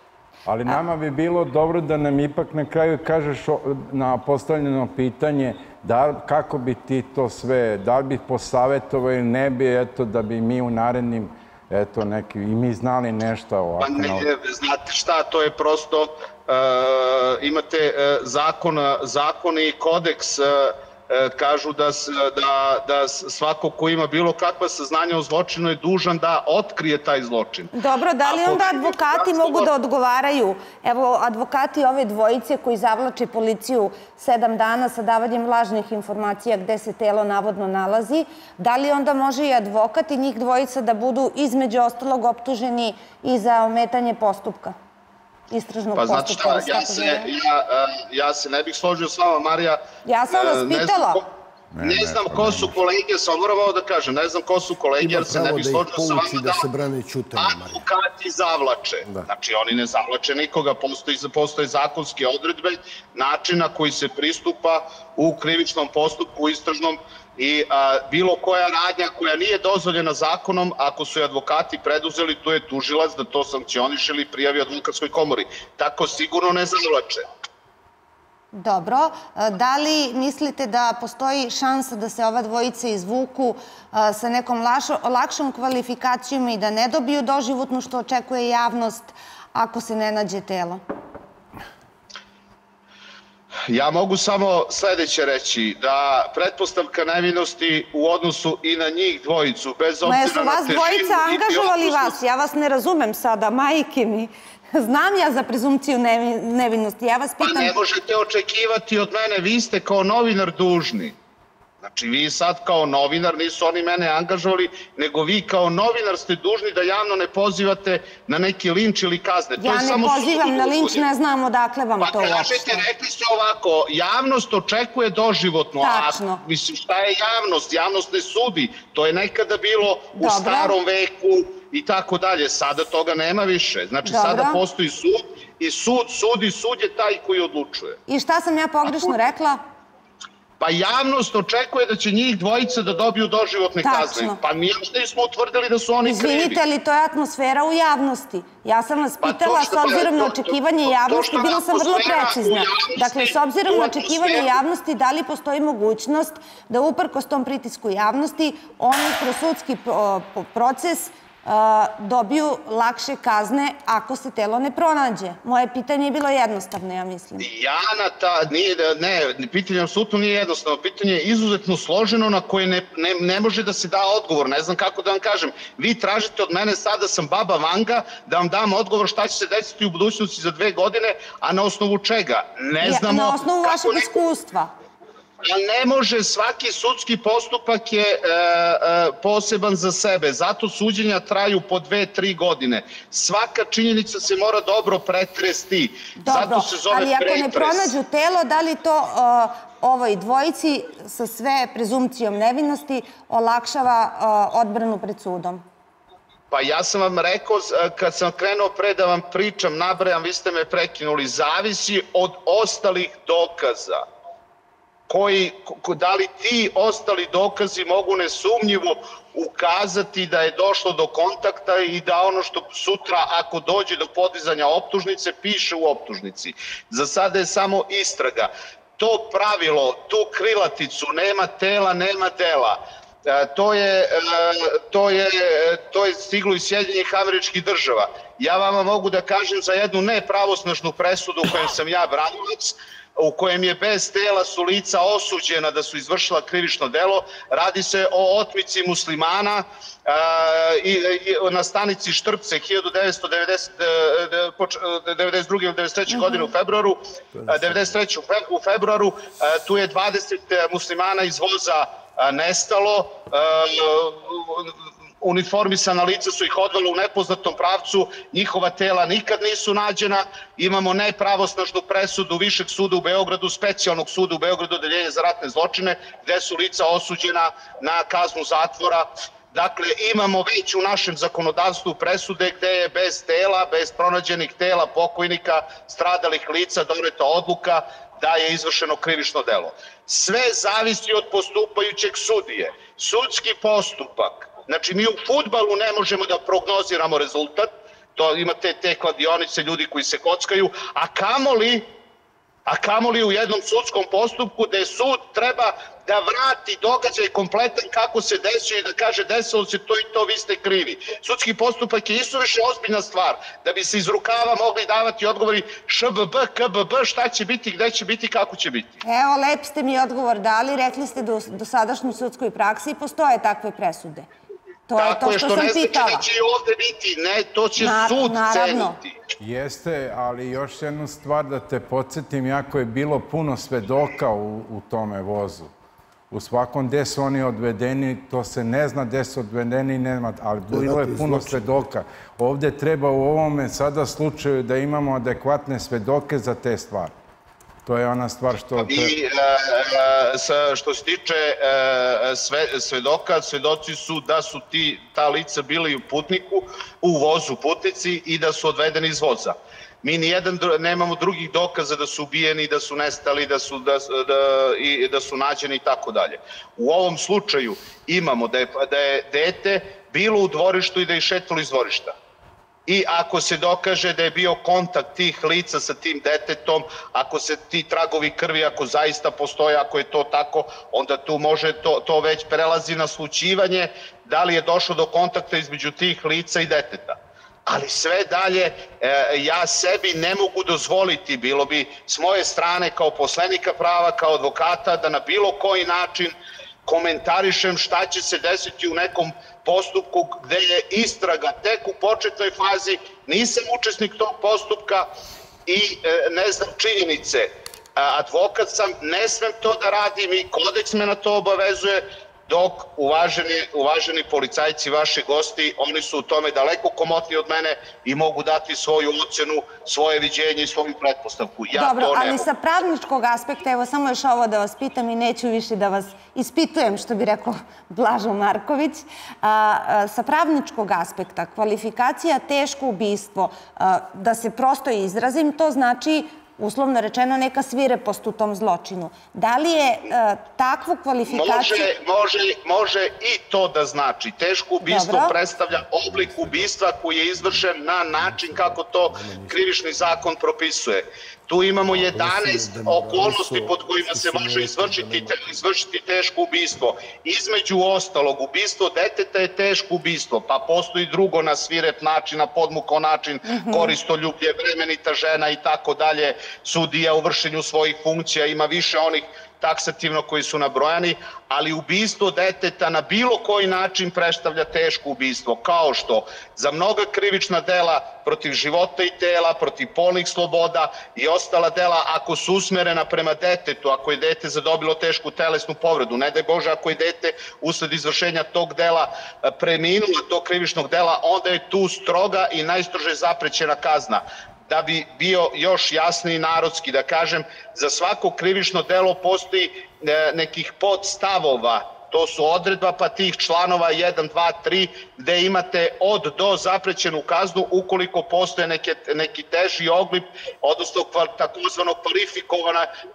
Ali nama bi bilo dobro da nam ipak na kraju kažeš na postavljeno pitanje kako bi ti to sve, da li bi posavetovao ili ne bi, eto, da bi mi u narednim, eto, neki, i mi znali nešto ovako. Pa ne, znate šta, to je prosto, imate zakon i kodeks, kažu da svako ko ima bilo kakva saznanja o zločinu je dužan da otkrije taj zločin. Dobro, da li onda advokati mogu da odgovaraju? Evo, advokati ove dvojice koji zavlače policiju sedam dana sa davanjem lažnih informacija gde se telo navodno nalazi, da li onda može i advokat i njih dvojica da budu između ostalog optuženi i za ometanje postupka? Pa znači šta, ja se ne bih složio s vama, Marija. Ja sam vas pitala. Ne znam ko su kolege, sam moram ovo da kažem, ne znam ko su kolege, jer se ne bih složio s vama da advokati zavlače. Znači oni ne zavlače nikoga, postoje zakonske odredbe, načina koji se pristupa u krivičnom postupku, u istražnom, i bilo koja radnja koja nije dozvoljena zakonom, ako su je advokati preduzeli, to je tužilac da to sankcioniše ili prijavi advokatskoj komori. Tako sigurno ne zavlače. Dobro. Da li mislite da postoji šansa da se ova dvojica izvuku sa nekom lakšom kvalifikacijom i da ne dobiju doživotno, što očekuje javnost, ako se ne nađe telo? Ja mogu samo sljedeće reći, da pretpostavka nevinosti u odnosu i na njih dvojicu, bez obzira na težinu... Ma jesu vas dvojica angažovali vas? Ja vas ne razumem sada, majke mi. Znam ja za prezumpciju nevinosti, ja vas pitam... Pa ne možete očekivati od mene, vi ste kao novinar dužni. Znači vi sad kao novinar, nisu oni mene angažovali, nego vi kao novinar ste dužni da javno ne pozivate na neki linč ili kazne. Ja ne pozivam na linč, ne znam odakle vam to uopšte. Pa kažete, rekli ste ovako, javnost očekuje doživotno. Tačno. Mislim, šta je javnost? Javnost ne sudi. To je nekada bilo u starom veku i tako dalje. Sada toga nema više. Znači sada postoji sud i sud, sud i sud je taj koji odlučuje. I šta sam ja pogrešno rekla? Pa javnost očekuje da će njih dvojice da dobiju doživotne kazne. Pa mi još nismo utvrdili da su oni krivi. Izvinite, ali to je atmosfera u javnosti. Ja sam vas pitala s obzirom na očekivanje javnosti, bila sam vrlo precizna. Dakle, s obzirom na očekivanje javnosti, da li postoji mogućnost da uprkos tom pritisku javnosti oni kroz sudski proces dobiju lakše kazne ako se telo ne pronađe? Moje pitanje je bilo jednostavno, ja mislim. Ne, pitanje apsolutno nije jednostavno. Pitanje je izuzetno složeno na koje ne može da se da odgovor. Ne znam kako da vam kažem. Vi tražite od mene sada da sam baba Vanga, da vam dam odgovor šta će se desiti u budućnosti za dve godine, a na osnovu čega? Ne znamo. Na osnovu vašeg iskustva. Ne može, svaki sudski postupak je poseban za sebe, zato suđenja traju po dve, tri godine. Svaka činjenica se mora dobro pretresti, zato se zove pretres. Ali ako ne pronađu telo, da li to ovoj dvojici sa sve prezumpcijom nevinosti olakšava odbranu pred sudom? Pa ja sam vam rekao, kad sam krenuo pre da vam pričam, nabrajam, vi ste me prekinuli, zavisi od ostalih dokaza. Da li ti ostali dokazi mogu nesumnjivo ukazati da je došlo do kontakta i da ono što sutra, ako dođe do podizanja optužnice, piše u optužnici. Za sada je samo istraga. To pravilo, tu krilaticu, nema tela, nema dela, to je stiglo iz Sjedinjenih Američkih Država. Ja vama mogu da kažem za jednu nepravosnažnu presudu u kojem sam ja branilac, u kojem je bez tela su lica osuđena da su izvršila krivično delo. Radi se o otmici muslimana na stanici Štrpce hiljadu devetsto devedeset druge ili devedeset treće godine u februaru. devedeset treće u februaru tu je dvadeset muslimana iz voza nestalo. Uniformisana lica su ih odvela u nepoznatom pravcu, njihova tela nikad nisu nađena. Imamo nepravosnažnu presudu Višeg suda u Beogradu, Specijalnog suda u Beogradu, Odeljenje za ratne zločine, gde su lica osuđena na kaznu zatvora. Dakle, imamo već u našem zakonodavstvu presude gde je bez tela, bez pronađenih tela pokojnika, stradalih lica doneta odluka da je izvršeno krivično delo. Sve zavisi od postupajućeg sudije. Sudski postupak, znači mi u fudbalu ne možemo da prognoziramo rezultat, imate te kladionice, ljudi koji se kockaju, a kamoli, a kamoli u jednom sudskom postupku gde sud treba da vrati događaj kompletan kako se desio i da kaže desilo se to i to, vi ste krivi. Sudski postupak je isuviše ozbiljna stvar da bi se iz rukava mogli davati odgovori š be be, ka be be, šta će biti, gde će biti, kako će biti. Evo, lep ste mi odgovor dali, rekli ste da u dosadašnjoj sudskoj praksi postoje takve presude. To je to što sam pitala. Tako je, što ne znači da će i ovde biti, ne, to će sud ceniti. Jeste, ali još jednu stvar da te podsjetim, jako je bilo puno svedoka u tome vozu. U svakom gde su oni odvedeni, to se ne zna gde su odvedeni, nema, ali bilo je puno svedoka. Ovdje treba u ovome sada slučaju da imamo adekvatne svedoke za te stvari. To je ona stvar što... I što se tiče svedoka, svedoci su da su ta lica bili u putniku, u vozu putnici i da su odvedeni iz voza. Mi nijedan nemamo drugih dokaza da su ubijeni, da su nestali, da su nađeni i tako dalje. U ovom slučaju imamo da je dete bilo u dvorištu i da je šetalo iz dvorišta. I ako se dokaže da je bio kontakt tih lica sa tim detetom, ako se ti tragovi krvi, ako zaista postoje, ako je to tako, onda tu može to već prelazi na slučivanje da li je došlo do kontakta između tih lica i deteta. Ali sve dalje ja sebi ne mogu dozvoliti, bilo bi s moje strane kao poslanika prava, kao advokata, da na bilo koji način komentarišem šta će se desiti u nekom postupku gde je istraga tek u početnoj fazi, nisam učesnik tog postupka i ne znam činjenice. Advokat sam, ne smem to da radim i kodeks me na to obavezuje, dok uvaženi policajci, vaši gosti, oni su u tome daleko komotni od mene i mogu dati svoju ocenu, svoje viđenje i svoju pretpostavku. Dobro, ali sa pravničkog aspekta, evo samo još ovo da vas pitam i neću više da vas ispitujem, što bi rekao Blaža Marković. Sa pravničkog aspekta, kvalifikacija teško ubistvo, da se prosto izrazim, to znači uslovno rečeno, neka svirepost u tom zločinu. Da li je takvu kvalifikaciju... Može i to da znači. Teško ubistvo predstavlja oblik ubistva koji je izvršen na način kako to krivični zakon propisuje. Tu imamo jedanaest okolnosti pod kojima se može izvršiti teško ubistvo. Između ostalog, ubistvo deteta je teško ubistvo, pa postoji drugo na svirep način, na podmukao način, koristoljublje, vremenita žena i tako dalje, sudija u vršenju svojih funkcija, ima više onih taksativno koji su nabrojani, ali ubistvo deteta na bilo koji način predstavlja teško ubistvo, kao što za mnoga krivična dela protiv života i tela, protiv polnih sloboda i ostala dela, ako su usmerena prema detetu, ako je dete zadobilo tešku telesnu povredu, ne daj Bože, ako je dete usled izvršenja tog dela preminulo, tog krivičnog dela, onda je tu stroga i najstrože zaprećena kazna. Da bi bio još jasniji narodski, da kažem, za svako krivično delo postoji nekih podstavova. To su odredba pa tih članova jedan, dva, tri, gde imate od do zaprećenu kaznu ukoliko postoje neki teži oblik, odnosno takozvano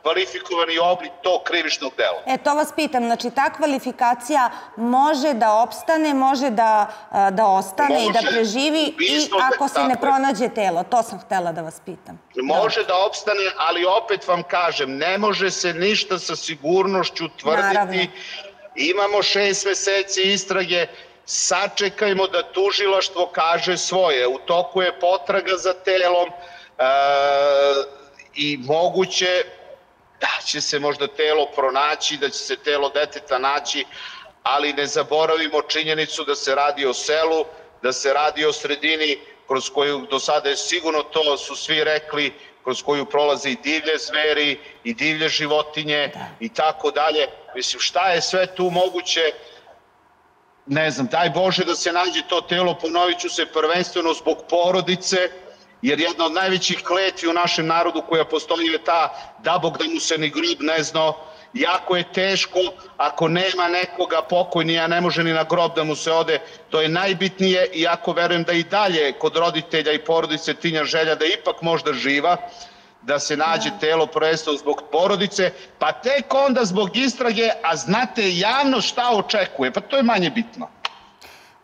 kvalifikovani oblik tog krivičnog dela. E, to vas pitam, znači ta kvalifikacija može da opstane, može da ostane i da preživi i ako se ne pronađe telo. To sam htela da vas pitam. Može da opstane, ali opet vam kažem, ne može se ništa sa sigurnošću tvrditi. Imamo šest meseci istrage, sačekajmo da tužilaštvo kaže svoje. U toku je potraga za telom i moguće da će se možda telo pronaći, da će se telo deteta naći, ali ne zaboravimo činjenicu da se radi o selu, da se radi o sredini kroz koju do sada je sigurno to su svi rekli, kroz koju prolaze i divlje zveri, i divlje životinje, i tako dalje. Mislim, šta je sve tu moguće? Ne znam, daj Bože da se nađe to telo, ponovit ću se prvenstveno zbog porodice, jer jedna od najvećih kletvi u našem narodu koja postoji je ta da Bog da mu se ni grob ne znao. Jako je teško, ako nema nekoga pokojnija, ne može ni na grob da mu se ode, to je najbitnije i jako verujem da i dalje kod roditelja i porodice tinja želja da ipak možda živa, da se nađe telo prvenstveno zbog porodice, pa tek onda zbog istrage, a znate javno šta očekuje, pa to je manje bitno.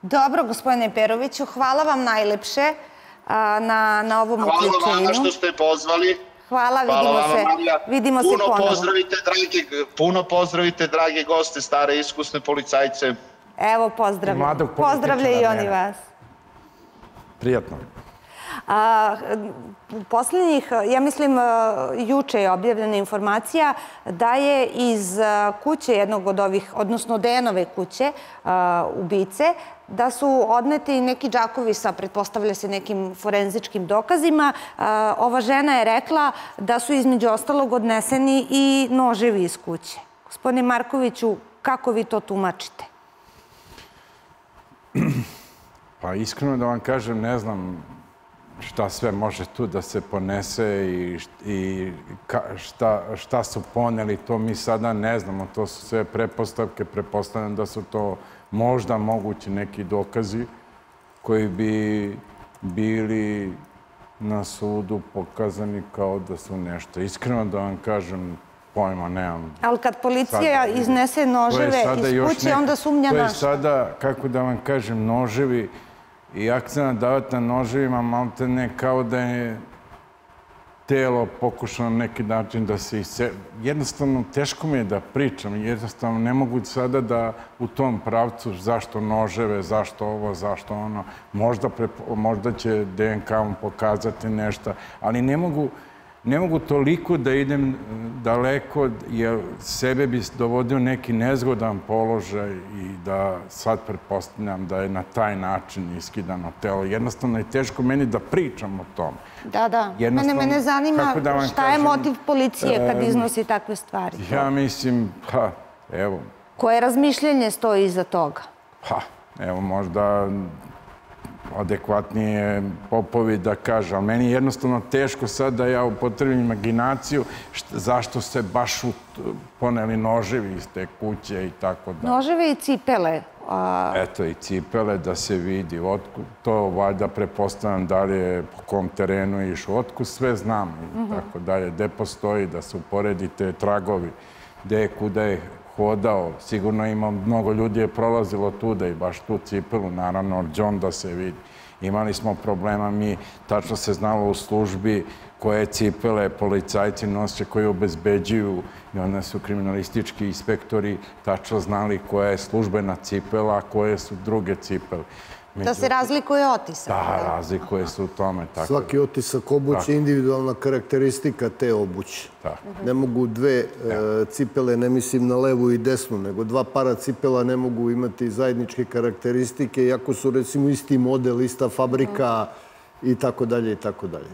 Dobro, gospodine Peroviću, hvala vam najlepše. na ovom uključenju. Hvala vam što ste pozvali. Hvala, vidimo se ponovo. Puno pozdravite, dragi goste, stare iskusne policajce. Evo, pozdravljam. Pozdravljaju i oni vas. Prijatno. Posljednjih, ja mislim, juče je objavljena informacija da je iz kuće jednog od ovih, odnosno Dejanove kuće, ubice, da su odneti neki džakovi sa, pretpostavlja se, nekim forenzičkim dokazima. Ova žena je rekla da su između ostalog odneseni i noževi iz kuće. Gospodine Markoviću, kako vi to tumačite? Pa iskreno da vam kažem, ne znam šta sve može tu da se ponese i šta su poneli, to mi sada ne znamo. To su sve pretpostavke, pretpostavljam da su to možda mogući neki dokazi koji bi bili na sudu pokazani kao da su nešto. Iskreno da vam kažem, pojma nemam. Ali kad policija iznese noževe iz kuće, onda sumnja naša. To je sada, kako da vam kažem, noževi i akcent davati na noževima, malte ne, kao da je telo pokušalo na neki način da se isce... Jednostavno, teško mi je da pričam. Jednostavno, ne mogu sada da u tom pravcu zašto noževe, zašto ovo, zašto ono. Možda, prepo... Možda će de en ka-om pokazati nešto, ali ne mogu... Ne mogu toliko da idem daleko, jer sebe bi dovodio neki nezgodan položaj i da sad pretpostavljam da je na taj način iskidano telo. Jednostavno je teško meni da pričam o tom. Da, da. Mene zanima šta je motiv policije kad iznosi takve stvari. Ja mislim, pa, evo... Koje razmišljenje stoji iza toga? Pa, evo, možda... adekvatnije Popović da kaže, ali meni je jednostavno teško sad da ja upotrebim imaginaciju zašto se baš poneli noževi iz te kuće i tako da. Noževi i cipele. Eto, i cipele, da se vidi otkud. To valjda prepostavljam da li je po kom terenu išao, otkud sve znam i tako dalje. Gde postoji da se uporedite tragovi, gde je kuda je hodao. Sigurno ima mnogo ljudi je prolazilo tuda i baš tu cipelu, naravno, orđon da se vidi. Imali smo problema mi, tačno se znalo u službi koje cipele policajci nose koji obezbeđuju i onda su kriminalistički inspektori tačno znali koja je službena cipela, a koje su druge cipele. Da se razlikuje otisak. Da, razlikuje se u tome. Svaki otisak obuće je individualna karakteristika te obuće. Ne mogu dve cipele, ne mislim na levu i desnu, nego dva para cipela ne mogu imati zajedničke karakteristike, iako su recimo isti model, ista fabrika i tako dalje i tako dalje.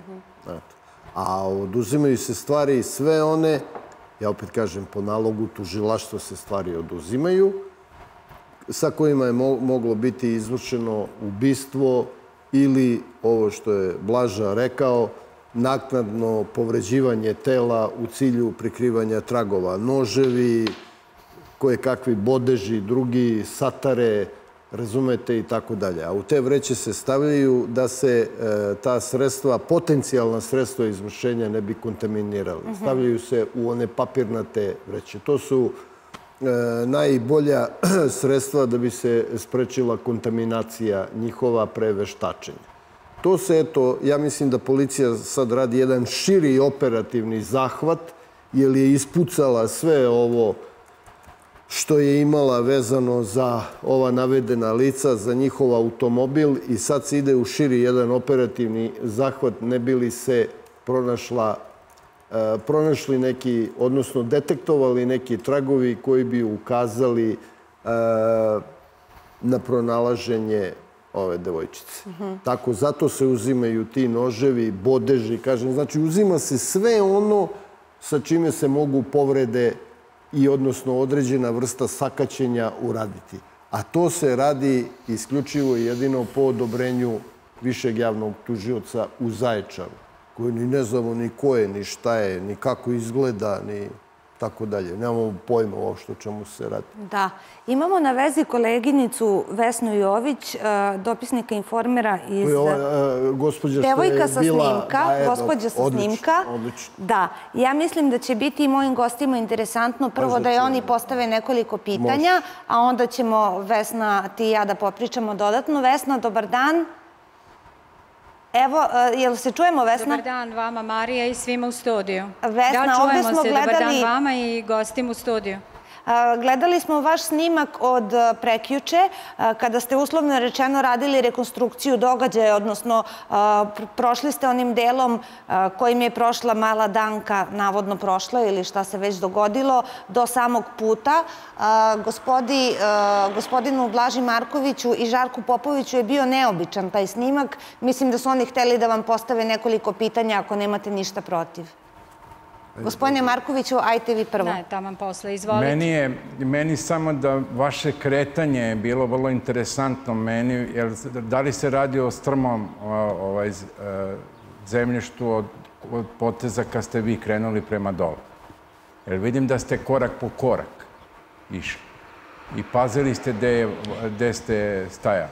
A oduzimaju se stvari sve one, ja opet kažem, po nalogu tužilaštva se stvari oduzimaju, sa kojima je moglo biti izvršeno ubistvo ili, ovo što je Blaža rekao, naknadno povređivanje tela u cilju prikrivanja tragova. Noževi, koje kakvi bodeži, drugi satare, razumete i tako dalje. A u te vreće se stavljaju da se ta sredstva, potencijalna sredstva izvršenja ne bi kontaminirali. Stavljaju se u one papirnate vreće. To su najbolja sredstva da bi se sprečila kontaminacija njihova pre veštačenja. To se, eto, ja mislim da policija sad radi jedan širi operativni zahvat, jer je ispucala sve ovo što je imala vezano za ova navedena lica, za njihov automobil i sad se ide u širi jedan operativni zahvat, ne bi li se pronašla pronašli neki, odnosno detektovali neki tragovi koji bi ukazali na pronalaženje ove devojčice. Tako, zato se uzimaju ti noževi, bodeži, kažem. Znači, uzima se sve ono sa čime se mogu povrede i, odnosno, određena vrsta sakaćenja uraditi. A to se radi isključivo i jedino po odobrenju višeg javnog tužioca u Zaječaru, koji ni ne znamo ni ko je, ni šta je, ni kako izgleda, ni tako dalje. Nemamo pojma uopšte o čemu se radi. Da. Imamo na vezi koleginicu Vesnu Jović, dopisnika Informera iz... Devojka sa snimka. Gospođa sa snimka. Da. Ja mislim da će biti i mojim gostima interesantno prvo da je oni postave nekoliko pitanja, a onda ćemo Vesna, ti i ja, da popričamo dodatno. Vesna, dobar dan. Evo, jel se čujemo, Vesna? Dobar dan vama, Marija, i svima u studiju. Vesna, ovdje smo gledali... Dobar dan vama i gostim u studiju. Gledali smo vaš snimak od prekjuče, kada ste uslovno rečeno radili rekonstrukciju događaja, odnosno prošli ste onim delom kojim je prošla mala Danka, navodno prošla ili šta se već dogodilo, do samog puta. Gospodi, gospodinu Blaži Markoviću i Žarku Popoviću je bio neobičan taj snimak. Mislim da su oni hteli da vam postave nekoliko pitanja ako nemate ništa protiv. Gospodine Markoviću, ajte vi prvo. Ne, taman posle, izvolite. Meni je, meni samo da vaše kretanje je bilo vrlo interesantno meni, jer da li se radi o strmom ovaj, zemljištu od, od poteza kad ste vi krenuli prema dole? Jer vidim da ste korak po korak išli i pazili ste gde ste stajali.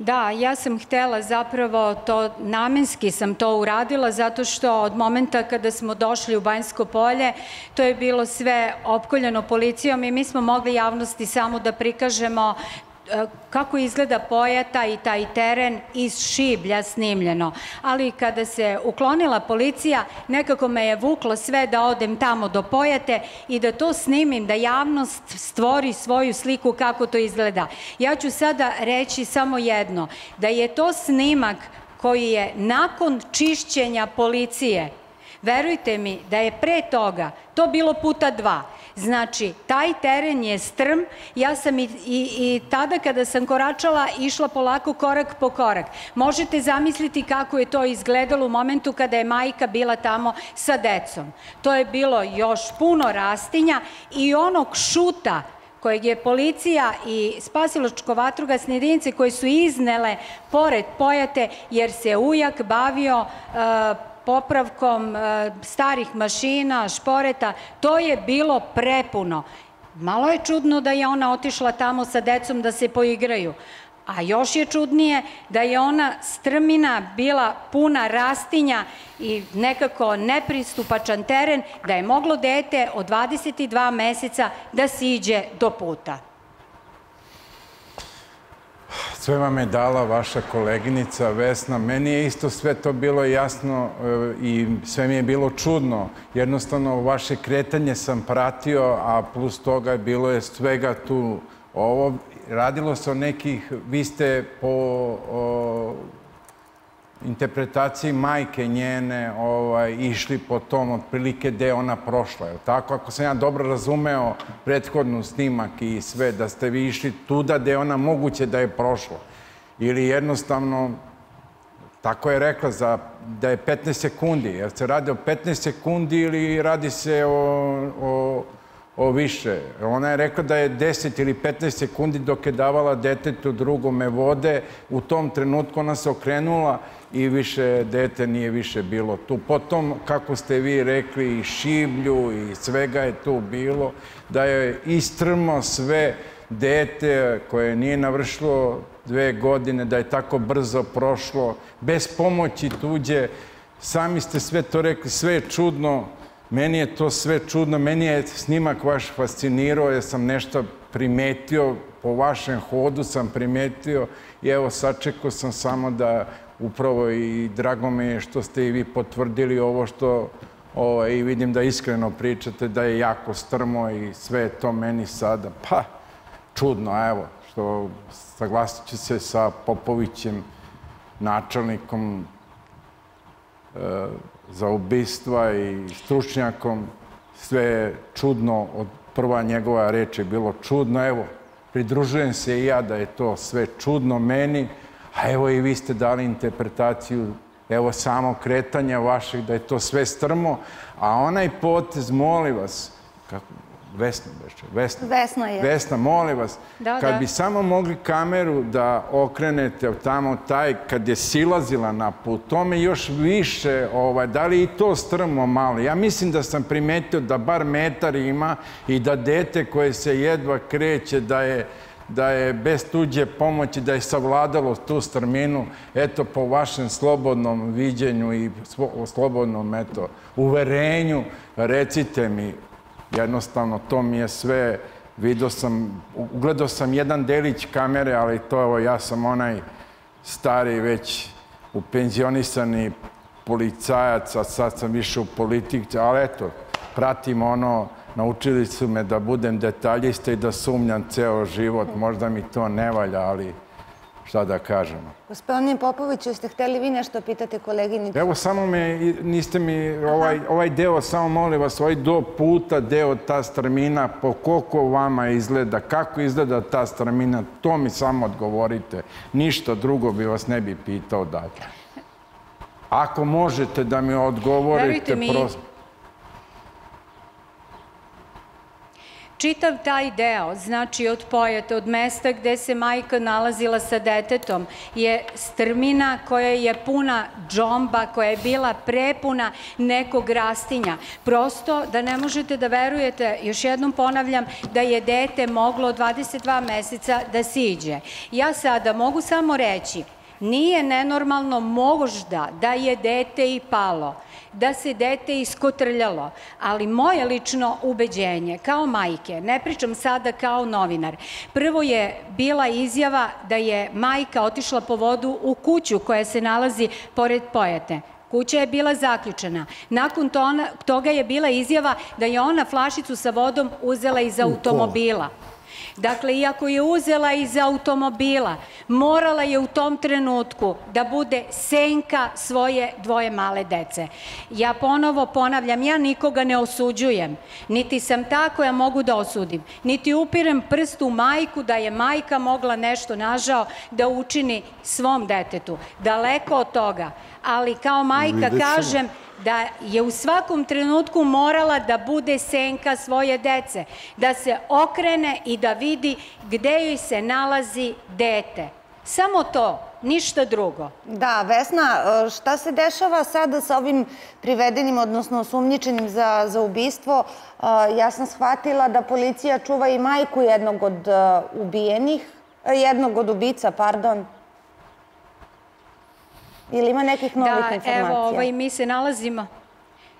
Da, ja sam htjela zapravo to, namenski sam to uradila zato što od momenta kada smo došli u Bajinsko polje, to je bilo sve opkoljeno policijom i mi smo mogli javnosti samo da prikažemo kako izgleda pojata i taj teren iz šiblja snimljeno. Ali kada se uklonila policija, nekako me je vuklo sve da odem tamo do pojate i da to snimim, da javnost stvori svoju sliku kako to izgleda. Ja ću sada reći samo jedno, da je to snimak koji je nakon čišćenja policije. Verujte mi da je pre toga to bilo puta dva. Znači, taj teren je strm. Ja sam i, i, i tada kada sam koračala išla polako korak po korak. Možete zamisliti kako je to izgledalo u momentu kada je majka bila tamo sa decom. To je bilo još puno rastinja i onog šuta kojeg je policija i spasilačko-vatrogasne jedinice koje su iznele pored pojate jer se ujak bavio uh, popravkom starih mašina, šporeta, to je bilo prepuno. Malo je čudno da je ona otišla tamo sa decom da se poigraju, a još je čudnije da je ona strmina bila puna rastinja i nekako nepristupačan teren, da je moglo dete od dvadeset dva meseca da siđe do puta. Sve vam je dala vaša koleginica Vesna. Meni je isto sve to bilo jasno i sve mi je bilo čudno. Jednostavno, vaše kretanje sam pratio, a plus toga bilo je svega tu ovo. Radilo se o nekih, vi ste po o, interpretaciji majke njene ovaj, išli po tom otprilike gde je ona prošla. Je li tako? Ako sam ja dobro razumeo prethodnu snimak i sve, da ste vi išli tuda gde je ona moguće da je prošla. Ili jednostavno, tako je rekla, za, da je petnaest sekundi. Jer se radi o petnaest sekundi ili radi se o, o, o više. Ona je rekla da je deset ili petnaest sekundi dok je davala detetu drugome vode. U tom trenutku ona se okrenula i više dete nije više bilo tu. Potom, kako ste vi rekli, i šiblju i svega je tu bilo, da je istrmo sve dete koje nije navršilo dve godine, da je tako brzo prošlo, bez pomoći tuđe. Sami ste sve to rekli, sve je čudno. Meni je to sve čudno. Meni je snimak vaš fascinirao jer sam nešto primetio, po vašem hodu sam primetio i evo sačekao sam samo da upravo i drago mi je što ste i vi potvrdili ovo što o, i vidim da iskreno pričate da je jako strmo i sve je to meni sada pa čudno, evo, što saglasit ću se sa Popovićem, načelnikom e, za ubistva i stručnjakom. Sve je čudno, od prva njegova reč je bilo čudno. Evo, pridružujem se i ja da je to sve čudno meni, a evo i vi ste dali interpretaciju, evo samo kretanja vašeg, da je to sve strmo, a onaj potez, molim vas, kako, Vesna, Vesna, Vesna, je. Vesna, molim vas, da, kad da. bi samo mogli kameru da okrenete tamo taj, kad je silazila na put, to me još više, ovaj, da li i to strmo malo? Ja mislim da sam primetio da bar metar ima i da dete koje se jedva kreće, da je, da je bez tuđe pomoći, da je savladalo tu strminu, eto, po vašem slobodnom viđenju i slobodnom, eto, uverenju, recite mi, jednostavno, to mi je sve Vidio sam, ugledao sam jedan delić kamere, ali to evo, ja sam onaj stari, već upenzionisani policajac, a sad sam više u politici, ali eto, pratim ono, naučili su me da budem detaljista i da sumnjam ceo život. Možda mi to ne valja, ali šta da kažemo. Gospodine Popoviću, jeste hteli vi nešto pitati koleginicu? Evo, samo me, niste mi, ovaj, ovaj deo, samo molim vas, ovaj do puta deo ta strmina, po koliko vama izgleda, kako izgleda ta strmina, to mi samo odgovorite. Ništa drugo bi vas ne bi pitao dalje. Ako možete da mi odgovorite, prosto... Čitav taj deo, znači od Pojata, od mesta gde se majka nalazila sa detetom, je strmina koja je puna džomba, koja je bila prepuna nekog rastinja. Prosto da ne možete da verujete, još jednom ponavljam, da je dete moglo dvadeset dva meseca da siđe. Ja sada mogu samo reći, nije nenormalno možda da je dete i palo, da se dete iskotrljalo, ali moje lično ubeđenje, kao majke, ne pričam sada kao novinar, prvo je bila izjava da je majka otišla po vodu u kuću koja se nalazi pored Pojate. Kuća je bila zaključena. Nakon toga je bila izjava da je ona flašicu sa vodom uzela iz automobila. Dakle, iako je uzela iz automobila, morala je u tom trenutku da bude senka svoje dvoje male dece. Ja ponovo ponavljam, ja nikoga ne osuđujem, niti sam ta koja mogu da osudim, niti upirem prst u majku da je majka mogla nešto, nažao, da učini svom detetu. Daleko od toga, ali kao majka kažem da je u svakom trenutku morala da bude senka svoje dece, da se okrene i da vidi gde joj se nalazi dete. Samo to, ništa drugo. Da, Vesna, šta se dešava sada sa ovim privedenim, odnosno osumnjičenim za, za ubistvo? Ja sam shvatila da policija čuva i majku jednog od ubijenih, jednog od ubica, pardon. Ili ima nekih novih informacija? Da, evo, ovaj, mi se nalazimo,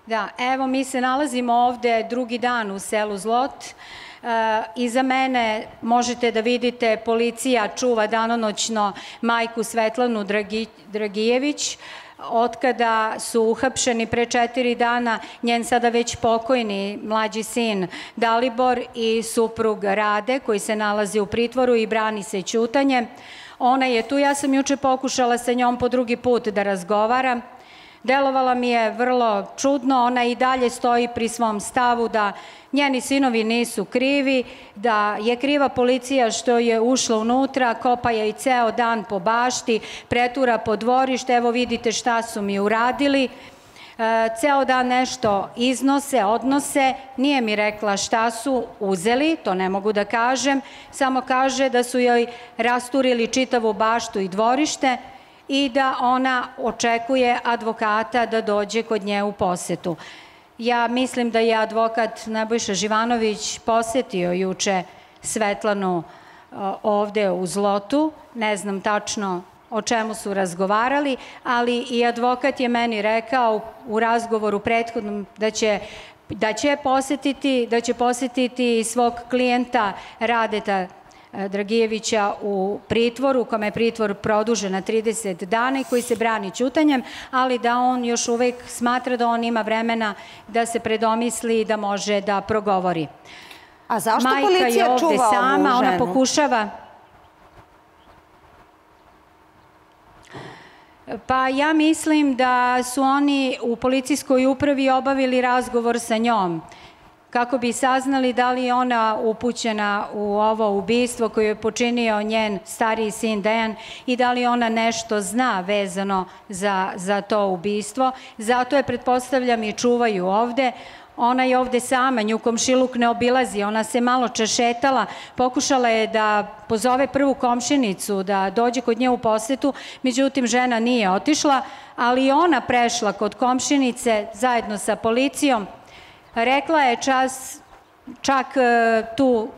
da, evo, mi se nalazimo ovde drugi dan u selu Zlot. E, iza mene možete da vidite, policija čuva danonoćno majku Svetlanu Dragi, Dragijević. Otkada su uhapšeni pre četiri dana njen sada već pokojni mlađi sin Dalibor i suprug Rade, koji se nalazi u pritvoru i brani se ćutanjem. Ona je tu, ja sam juče pokušala sa njom po drugi put da razgovaram. Delovala mi je vrlo čudno, ona i dalje stoji pri svom stavu da njeni sinovi nisu krivi, da je kriva policija što je ušla unutra, kopa je i ceo dan po bašti, pretura po dvorište, evo vidite šta su mi uradili. Ceo dan nešto iznose, odnose, nije mi rekla šta su uzeli, to ne mogu da kažem, samo kaže da su joj rasturili čitavu baštu i dvorište i da ona očekuje advokata da dođe kod nje u posetu. Ja mislim da je advokat Nebojša Živanović posetio juče Svetlanu ovde u Zlotu, ne znam tačno o čemu su razgovarali, ali i advokat je meni rekao u razgovoru prethodnom da će, da će posetiti, da će posetiti svog klijenta Radeta Dragijevića u pritvoru, kome je pritvor produžen na trideset dana i koji se brani ćutanjem, ali da on još uvek smatra da on ima vremena da se predomisli i da može da progovori. A zašto policija čuva ovu ženu? Majka je ovde sama, ona pokušava... Pa ja mislim da su oni u policijskoj upravi obavili razgovor sa njom kako bi saznali da li je ona upućena u ovo ubistvo koje je počinio njen stariji sin Dejan i da li ona nešto zna vezano za, za to ubistvo. Zato je, pretpostavljam, i čuvaju ovde. Ona je ovde sama, nju komšiluk ne obilazi, ona se malo češetala, pokušala je da pozove prvu komšinicu da dođe kod nje u posetu, međutim žena nije otišla, ali ona prešla kod komšinice zajedno sa policijom. Rekla je čas, čak tu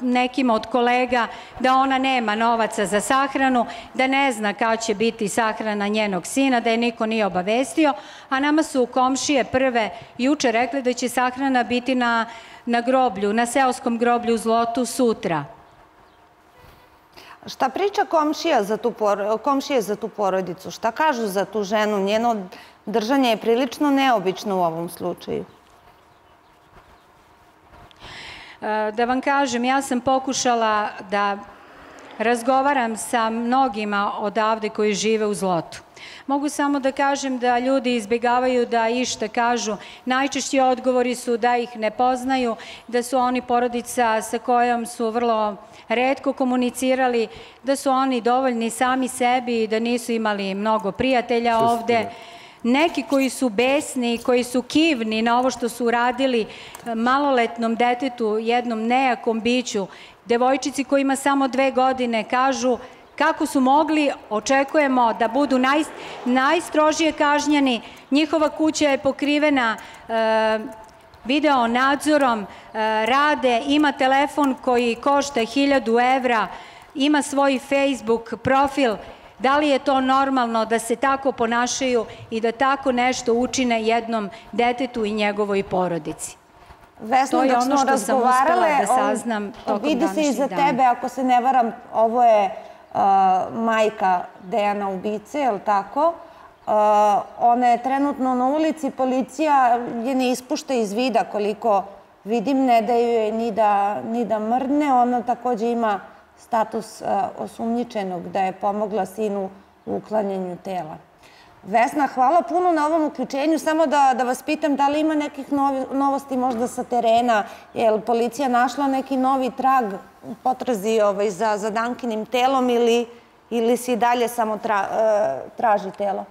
nekima od kolega da ona nema novaca za sahranu, da ne zna kad će biti sahrana njenog sina, da je niko nije obavestio, a nama su komšije prve juče rekli da će sahrana biti na, na groblju, na seoskom groblju u Zlotu sutra. Šta priča komšije za tu porodicu? Šta kažu za tu ženu? Njeno držanje je prilično neobično u ovom slučaju. Da vam kažem, ja sam pokušala da razgovaram sa mnogima odavde koji žive u Zlotu. Mogu samo da kažem da ljudi izbjegavaju da išta kažu. Najčešći odgovori su da ih ne poznaju, da su oni porodica sa kojom su vrlo retko komunicirali, da su oni dovoljni sami sebi i da nisu imali mnogo prijatelja ovde. Neki koji su besni, koji su kivni na ovo što su uradili maloletnom detetu, jednom nejakom biću, devojčici koji ima samo dve godine, kažu kako su mogli, očekujemo da budu naj, najstrožije kažnjeni. Njihova kuća je pokrivena e, video nadzorom, e, rade, ima telefon koji košta hiljadu evra, ima svoj Facebook profil. Da li je to normalno da se tako ponašaju i da tako nešto učine jednom detetu i njegovoj porodici? Vesna, dok smo razgovarale, vidi se iza tebe, ako se ne varam, ovo je majka Dejana ubice, je li tako? Ona je trenutno na ulici, policija je ne ispušta iz vida, koliko vidim, ne daju joj ni da mrdne. Ona također ima status osumnjičenog da je pomogla sinu u uklanjanju tela. Vesna, hvala puno na ovom uključenju. Samo da vas pitam da li ima nekih novosti možda sa terena, je li policija našla neki novi trag u potrazi za Dankinim telom ili se i dalje samo traži telo?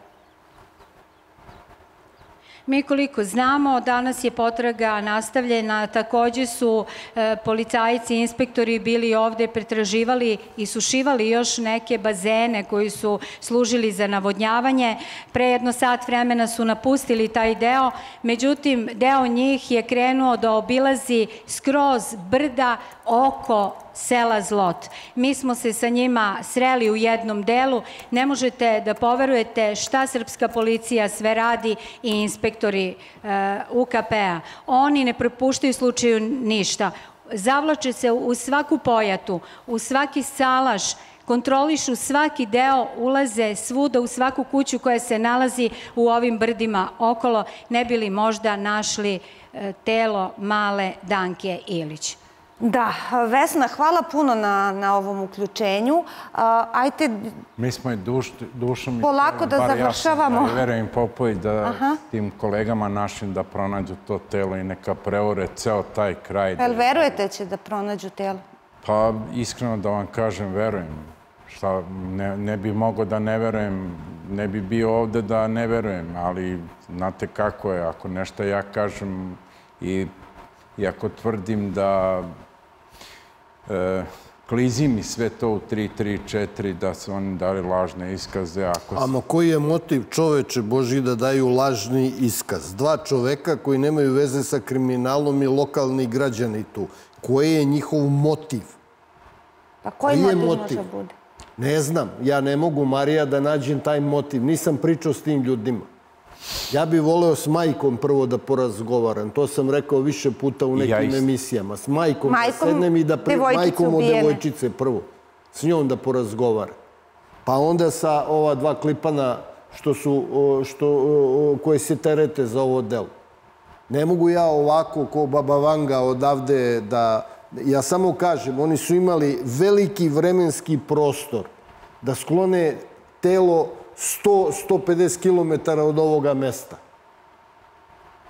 Mi koliko znamo, danas je potraga nastavljena, također su e, policajci i inspektori bili ovde, pretraživali i sušivali još neke bazene koji su služili za navodnjavanje. Pre jedno sat vremena su napustili taj deo, međutim deo njih je krenuo da obilazi skroz brda oko sela Zlot. Mi smo se sa njima sreli u jednom delu. Ne možete da poverujete šta srpska policija sve radi i inspektori U K P-a. Oni ne propuštaju slučaju ništa. Zavlače se u svaku pojatu, u svaki salaš, kontrolišu svaki deo, ulaze svuda u svaku kuću koja se nalazi u ovim brdima okolo, ne bi li možda našli telo male Danke Ilić. Da, Vesna, hvala puno na ovom uključenju. Ajde... Mi smo i dušom... Polako da završavamo. Ja verujem Popović da tim kolegama našim da pronađu to telo i neka preore ceo taj kraj. Pa verujete će da pronađu telo? Pa iskreno da vam kažem, verujem. Ne bi mogao da ne verujem, ne bi bio ovde da ne verujem, ali znate kako je, ako nešto ja kažem i ako tvrdim da... Klizi mi sve to u tri tri četiri, da su oni dali lažne iskaze. Amo koji je motiv, čoveče Boži, da daju lažni iskaz? Dva čoveka koji nemaju veze sa kriminalom i lokalni građani tu. Koji je njihov motiv? Pa koji motiv može bude? Ne znam. Ja ne mogu, Marija, da nađem taj motiv. Nisam pričao s tim ljudima. Ja bih voleo s majkom prvo da porazgovaram. To sam rekao više puta u nekim emisijama. S majkom da sednem i da majkom od devojčice prvo. S njom da porazgovaram. Pa onda sa ova dva klipana koje se terete za ovo delo. Ne mogu ja ovako ko Baba Vanga odavde da... Ja samo kažem, oni su imali veliki vremenski prostor da sklone telo sto do sto pedeset kilometara od ovoga mesta.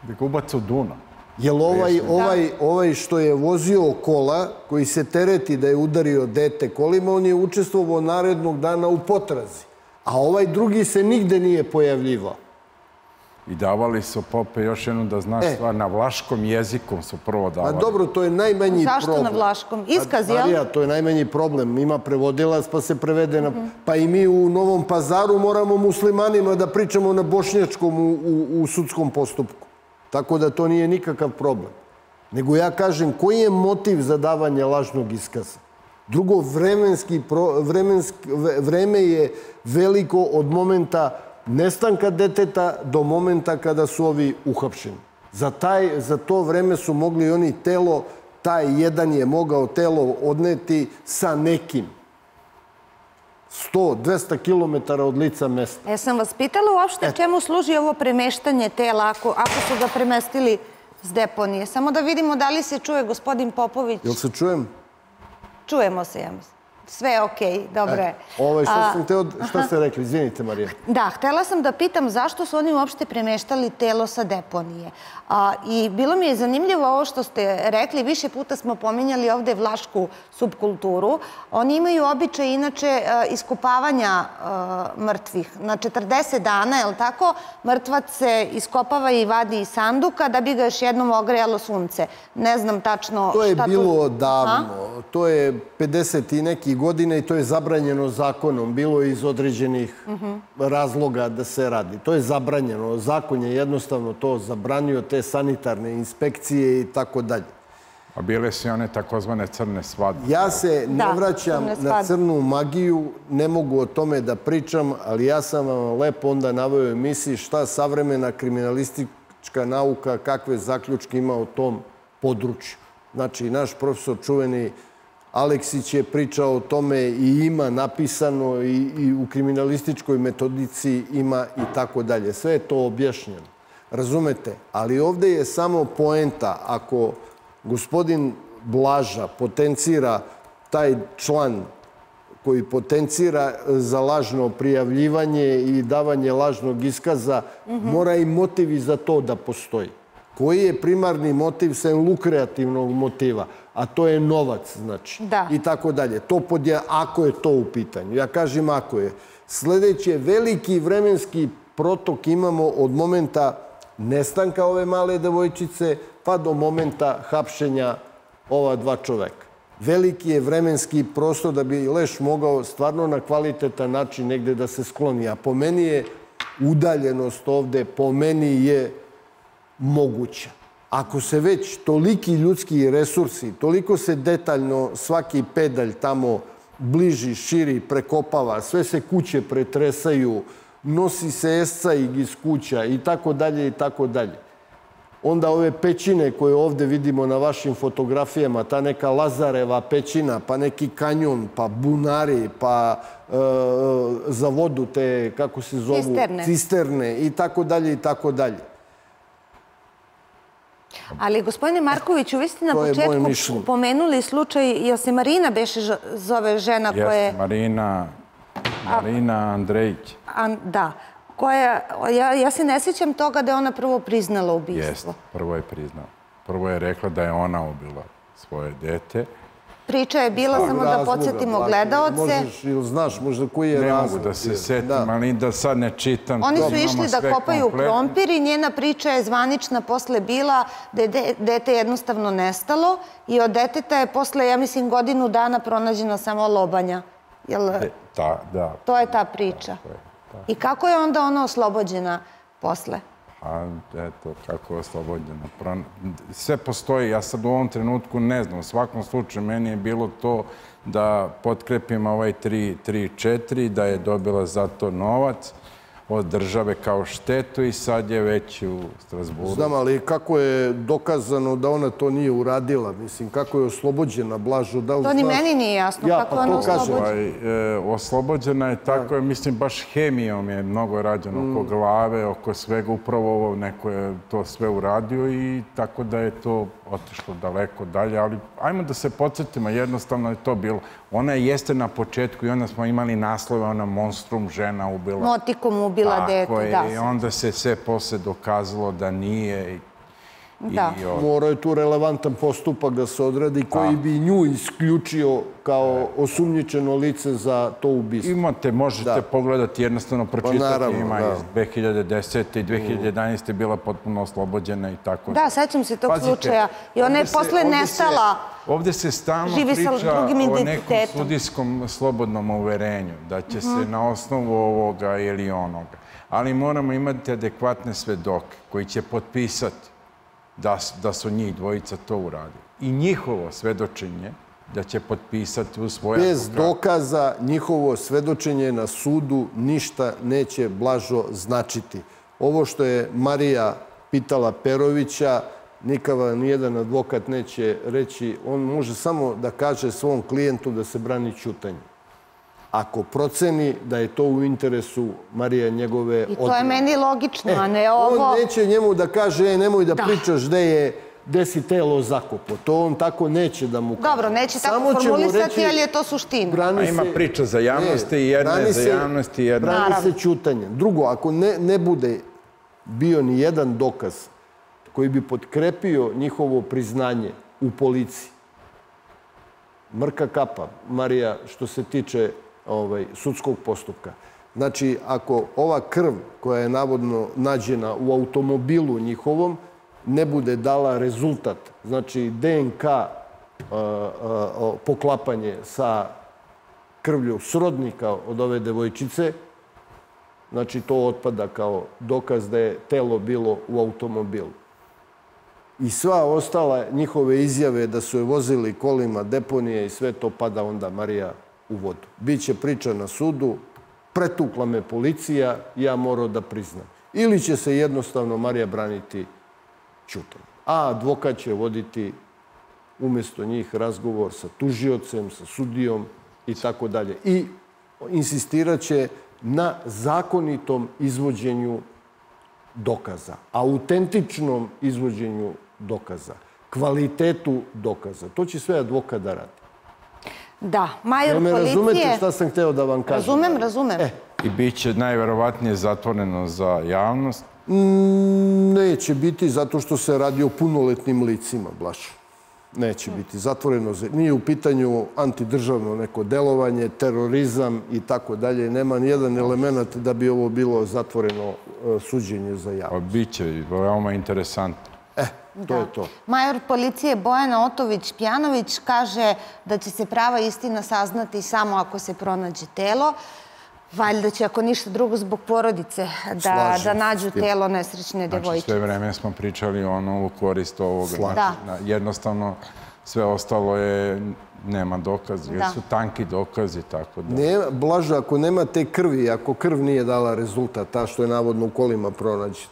Da ga ubacu u Dunav. Jer ovaj što je vozio kola, koji se tereti da je udario dete kolima, on je učestvovao narednog dana u potrazi. A ovaj drugi se nigde nije pojavljivao. I davali su, Pope, još jednom da znaš stvar, na vlaškom jezikom su prvo davali. A dobro, to je najmanji problem. Zašto na vlaškom? Iskaz, jel? Marija, to je najmanji problem. Ima prevodilac pa se prevede na... Pa i mi u Novom Pazaru moramo muslimanima da pričamo na bošnjačkom u sudskom postupku. Tako da to nije nikakav problem. Nego ja kažem koji je motiv za davanje lažnog iskaza. Drugo, vreme je veliko od momenta nestanka deteta do momenta kada su ovi uhapšeni. Za to vreme su mogli oni telo, taj jedan je mogao telo odneti sa nekim. sto do dvesta kilometara od lica mesta. E, sam vas pitala uopšte čemu služi ovo premeštanje tela ako su ga premestili s deponije. Samo da vidimo da li se čuje gospodin Popović. Jel se čujem? Čujemo se, ja mislim. Sve je okej, dobro je. Ovo je što sam teo, što ste rekli, izvinite Marija. Da, htjela sam da pitam zašto su oni uopšte premeštali telo sa deponije. I bilo mi je zanimljivo ovo što ste rekli, više puta smo pominjali ovde vlašku subkulturu. Oni imaju običaj inače iskopavanja mrtvih. Na četrdeset dana, je li tako, mrtvac se iskopava i vadi iz sanduka da bi ga još jednom ogrejalo sunce. Ne znam tačno šta tu... To je bilo davno, to je pedeset i nekih godina i to je zabranjeno zakonom. Bilo je iz određenih razloga da se radi. To je zabranjeno. Zakon je jednostavno to zabranio, te sanitarne inspekcije i tako dalje. A bile su i one takozvane crne svadbe. Ja se ne vraćam na crnu magiju, ne mogu o tome da pričam, ali ja sam vam lepo onda naveo u emisiji šta savremena kriminalistička nauka, kakve zaključke ima o tom području. Znači, naš profesor čuveni Aleksić je pričao o tome i ima napisano i u kriminalističkoj metodici ima i tako dalje. Sve je to objašnjeno. Razumete? Ali ovdje je samo poenta. Ako gospodin Blaža potencira taj član koji potencira za lažno prijavljivanje i davanje lažnog iskaza, mora i motivi za to da postoji. Koji je primarni motiv sem lukreativnog motiva, a to je novac, znači, i tako dalje. To podje, ako je to u pitanju. Ja kažem ako je. Sljedeći je veliki vremenski protok imamo od momenta nestanka ove male devojčice pa do momenta hapšenja ova dva čoveka. Veliki je vremenski prostor da bi leš mogao stvarno na kvalitetan način negde da se skloni. A po meni je udaljenost ovde, po meni je moguća. Ako se već toliki ljudski resursi, toliko se detaljno svaki pedalj tamo bliži, širi, prekopava, sve se kuće pretresaju, nosi se escajg iz kuća i tako dalje i tako dalje. Onda ove pećine koje ovdje vidimo na vašim fotografijama, ta neka Lazareva pećina, pa neki kanjon, pa bunari, pa za vodu te, kako se zovu, cisterne i tako dalje i tako dalje. Ali, gospodine Markoviću, vi ste na početku pomenuli slučaj, jel se Marina beše zove žena koja je... Jeste, Marina Andrejić. Da, koja, ja se ne sjećam toga da je ona prvo priznala ubistvo. Jeste, prvo je priznala. Prvo je rekla da je ona ubila svoje dete. Priča je bila, samo da podsjetimo gledaoce. Znaš možda koji je razlog. Ne mogu da se setim, ali da sad ne čitam. Oni su išli da kopaju krompir i njena priča je zvanična posle bila da je dete jednostavno nestalo i od deteta je posle, ja mislim, godinu dana pronađena samo lobanja. Da. To je ta priča. I kako je onda ona oslobođena posle? A eto, kako je oslobođena. Sve postoji, ja sad u ovom trenutku ne znam. U svakom slučaju meni je bilo to da potkrepim ovaj tri tri četiri, da je dobila za to novac od države kao štetu i sad je već u Strazburu. Znam, ali kako je dokazano da ona to nije uradila? Mislim, kako je oslobođena, Blažu? To ni meni nije jasno kako je ona oslobođena. Oslobođena je tako, mislim, baš hemijom je mnogo rađeno oko glave, oko svega, upravo ovo neko je to sve uradio i tako da je to otišlo daleko dalje. Ali ajmo da se podsjetimo, jednostavno je to bilo. Ona jeste na početku i onda smo imali naslove, ona monstrum žena ubila. Motikom ubila. Tako je, i onda se sve poslije dokazalo da nije. Mora je tu relevantan postupak da se odradi koji bi nju isključio kao osumnjičeno lice za to ubistvo. Imate, možete pogledati, jednostavno pročitati, ima iz dve hiljade desete i dve hiljade jedanaeste bila potpuno oslobođena i tako. Da, sećam se tog slučaja i ona je posle nestala. Ovdje se stalno priča o nekom sudijskom slobodnom uverenju, da će se na osnovu ovoga ili onoga. Ali moramo imati adekvatne svedoke koji će potpisati da su njih dvojica to uradili. I njihovo svedočenje da će potpisati u svoja... Bez dokaza njihovo svedočenje na sudu ništa neće, Blažo, značiti. Ovo što je Marija pitala Perovića, nikada nijedan advokat neće reći. On može samo da kaže svom klijentu da se brani ćutanjem. Ako proceni da je to u interesu Marije njegove odmah. I to je meni logično, a ne ovo... On neće njemu da kaže, nemoj da pričaš gde je... gde si telo zakopo. To on tako neće da mu kaže. Dobro, neće tako formulisati, ali je to suština. Ima priča za javnosti i jedne, za javnosti i jedne. Brani se ćutanjem. Drugo, ako ne bude bio ni jedan dokaz koji bi potkrepio njihovo priznanje u policiji, mrka kapa, Marija, što se tiče sudskog postupka. Znači, ako ova krv koja je navodno nađena u automobilu njihovom ne bude dala rezultat, znači de en ka poklapanje sa krvlju srodnika od ove devojčice, znači to otpada kao dokaz da je telo bilo u automobilu. I sva ostala njihove izjave da su je vozili kolima, deponije i sve to pada onda, Marija, u vodu. Biće priča na sudu, pretukla me policija, ja morao da priznam. Ili će se jednostavno Marija braniti ćutom, a advokat će voditi umjesto njih razgovor sa tužiocem, sa sudijom i tako dalje. I insistirat će na zakonitom izvođenju dokaza, autentičnom izvođenju dokaza, kvalitetu dokaza. To će sve advokat da radi. Da, major policije... Jel me razumete šta sam hteo da vam kažem? Razumem, razumem. I bit će najverovatnije zatvoreno za javnost. Neće biti, zato što se radi o punoletnim licima, Blažo. Neće biti zatvoreno. Nije u pitanju antidržavno neko delovanje, terorizam i tako dalje. Nema nijedan element da bi ovo bilo zatvoreno suđenje za javnost. Biće veoma interesantno. E, to je to. Major policije Bojana Otović-Pjanović kaže da će se prava istina saznati samo ako se pronađe telo. Valjda će, ako ništa drugo, zbog porodice da nađu telo nesrećne devojčice. Sve vreme smo pričali ono u korist ovoga. Jednostavno, sve ostalo je, nema dokaza. Jer su tanki dokazi, tako da... Blažo, ako nema te krvi, ako krv nije dala rezultat, ta što je navodno u kolima pronađena,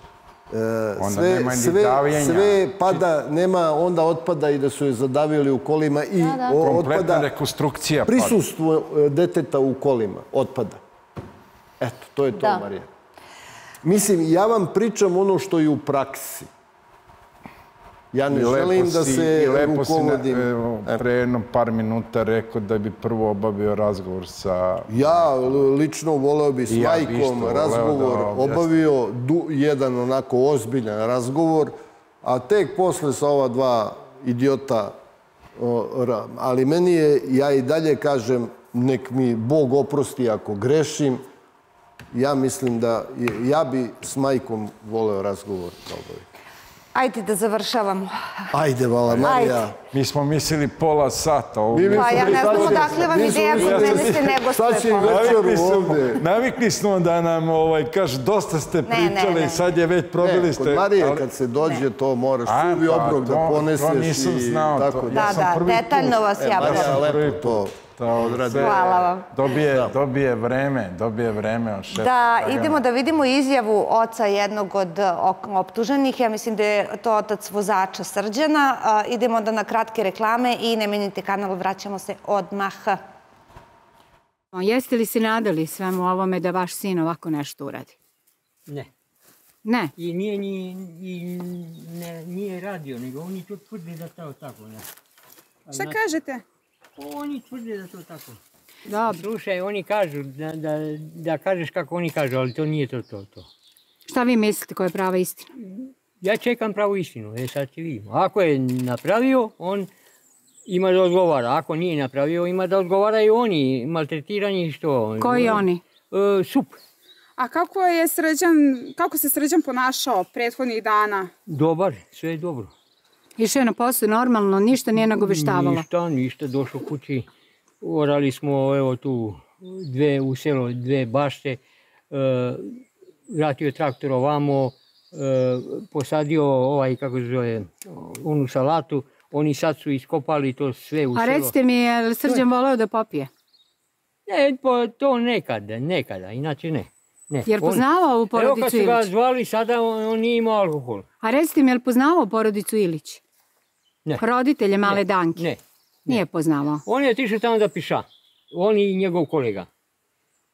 sve pada, nema, onda otpada i da su je zadavili u kolima i otpada prisustvo deteta u kolima, otpada. Eto, to je to, Marija. Mislim, ja vam pričam ono što je u praksi. Ja ne želim da se rukovodim. Pre jednom par minuta rekao da bi prvo obavio razgovor sa... Ja lično voleo bi s majkom razgovor obavio, jedan onako ozbiljan razgovor, a tek posle sa ova dva idiota... Ali meni je, ja i dalje kažem, nek mi Bog oprosti ako grešim. Ja mislim da ja bi s majkom voleo razgovor. Ajde da završavamo. Ajde, vala Marija. Mi smo mislili pola sata ovdje. Pa ja ne znam odakle vam ideja, kod mene se ne gostuje. Navikli smo da nam kaže dosta ste pričali i sad je već probili ste. Kod Marije kad se dođe to moraš suvi obrok da poneseš. To nisam znao. Da, da, detaljno vas ja prosim. Hvala vam. Dobije vreme, dobije vreme od šefa. Da, idemo da vidimo izjavu oca jednog od optuženih. Ja mislim da je to otac vozača Srđana. Idemo da na kratke reklame i ne menjajte kanal, vraćamo se odmah. Jeste li se nadali svemu ovome da vaš sin ovako nešto uradi? Ne. Ne? I nije radio, nego oni to tvrde da to tako. Šta kažete? Oni tvrde da to tako. Slušaj, oni kažu da kažeš kako oni kažu, ali to nije to to. Šta vi mislite koja je prava istina? Ja čekam pravu istinu, e sad će vidimo. Ako je napravio, on ima da odgovara. Ako nije napravio, ima da odgovaraju oni, maltretirani i što. Koji oni? Sup. A kako se Srđan ponašao prethodnih dana? Dobar, sve je dobro. Išao je na posao normalno, ništa nije nagoveštavalo? Ništa, ništa, došlo kući. Orali smo, evo tu, dve u selo, dve bašte. Vratio je traktor ovamo, posadio ovaj, kako se zove, onu salatu. Oni sad su iskopali to sve u selo. A recite mi, je li Srđan voleo da popije? Ne, to nekada, nekada, inače ne. Jer poznavao u porodicu Ilić? Evo kad su ga zvali, sada on nije imao alkohol. A recite mi, je li poznavao porodicu Ilić? Ne. Roditelje male Danke? Ne. Nije poznavao? On je otišao tamo da piša. On i njegov kolega.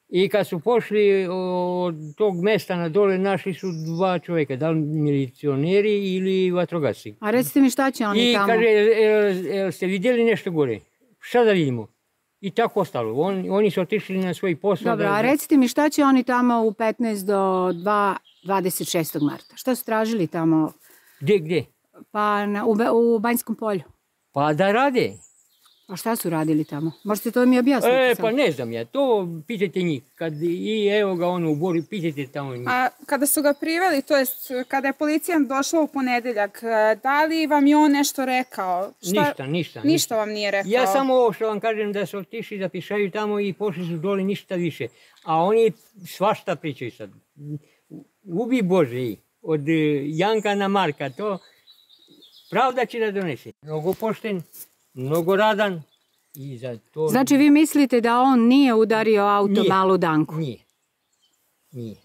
I kad su pošli od tog mesta na dole, našli su dva čovjeka, da li milicioneri ili vatrogasci. A recite mi šta će oni tamo? I kaže, ste vidjeli nešto gore? Šta da vidimo? I tako ostalo. Oni su otišli na svoj posao. Dobro, a recite mi šta će oni tamo u petnaestog do dvadeset šestog marta? Šta su tražili tamo? Gdje, gdje? Pa u Banjskom polju. Pa da rade. A šta su radili tamo? Možete to mi objasniti? E, pa ne znam ja, to pitajte njih. I evo ga ono u Boru, pitajte tamo njih. A kada su ga priveli, to je kada je policija došla u ponedeljak, da li vam je on nešto rekao? Ništa, ništa. Ništa vam nije rekao? Ja samo ovo što vam kažem da su otišli, da pišaju tamo i pošli su dole, ništa više. A oni svašta pričaju sad. Ubi Bože i od Janka na Marka, to pravda će da donese. Mnogo pošten. Mnogo radan i za to... Znači vi mislite da on nije udario auto malu Danku? Nije, nije.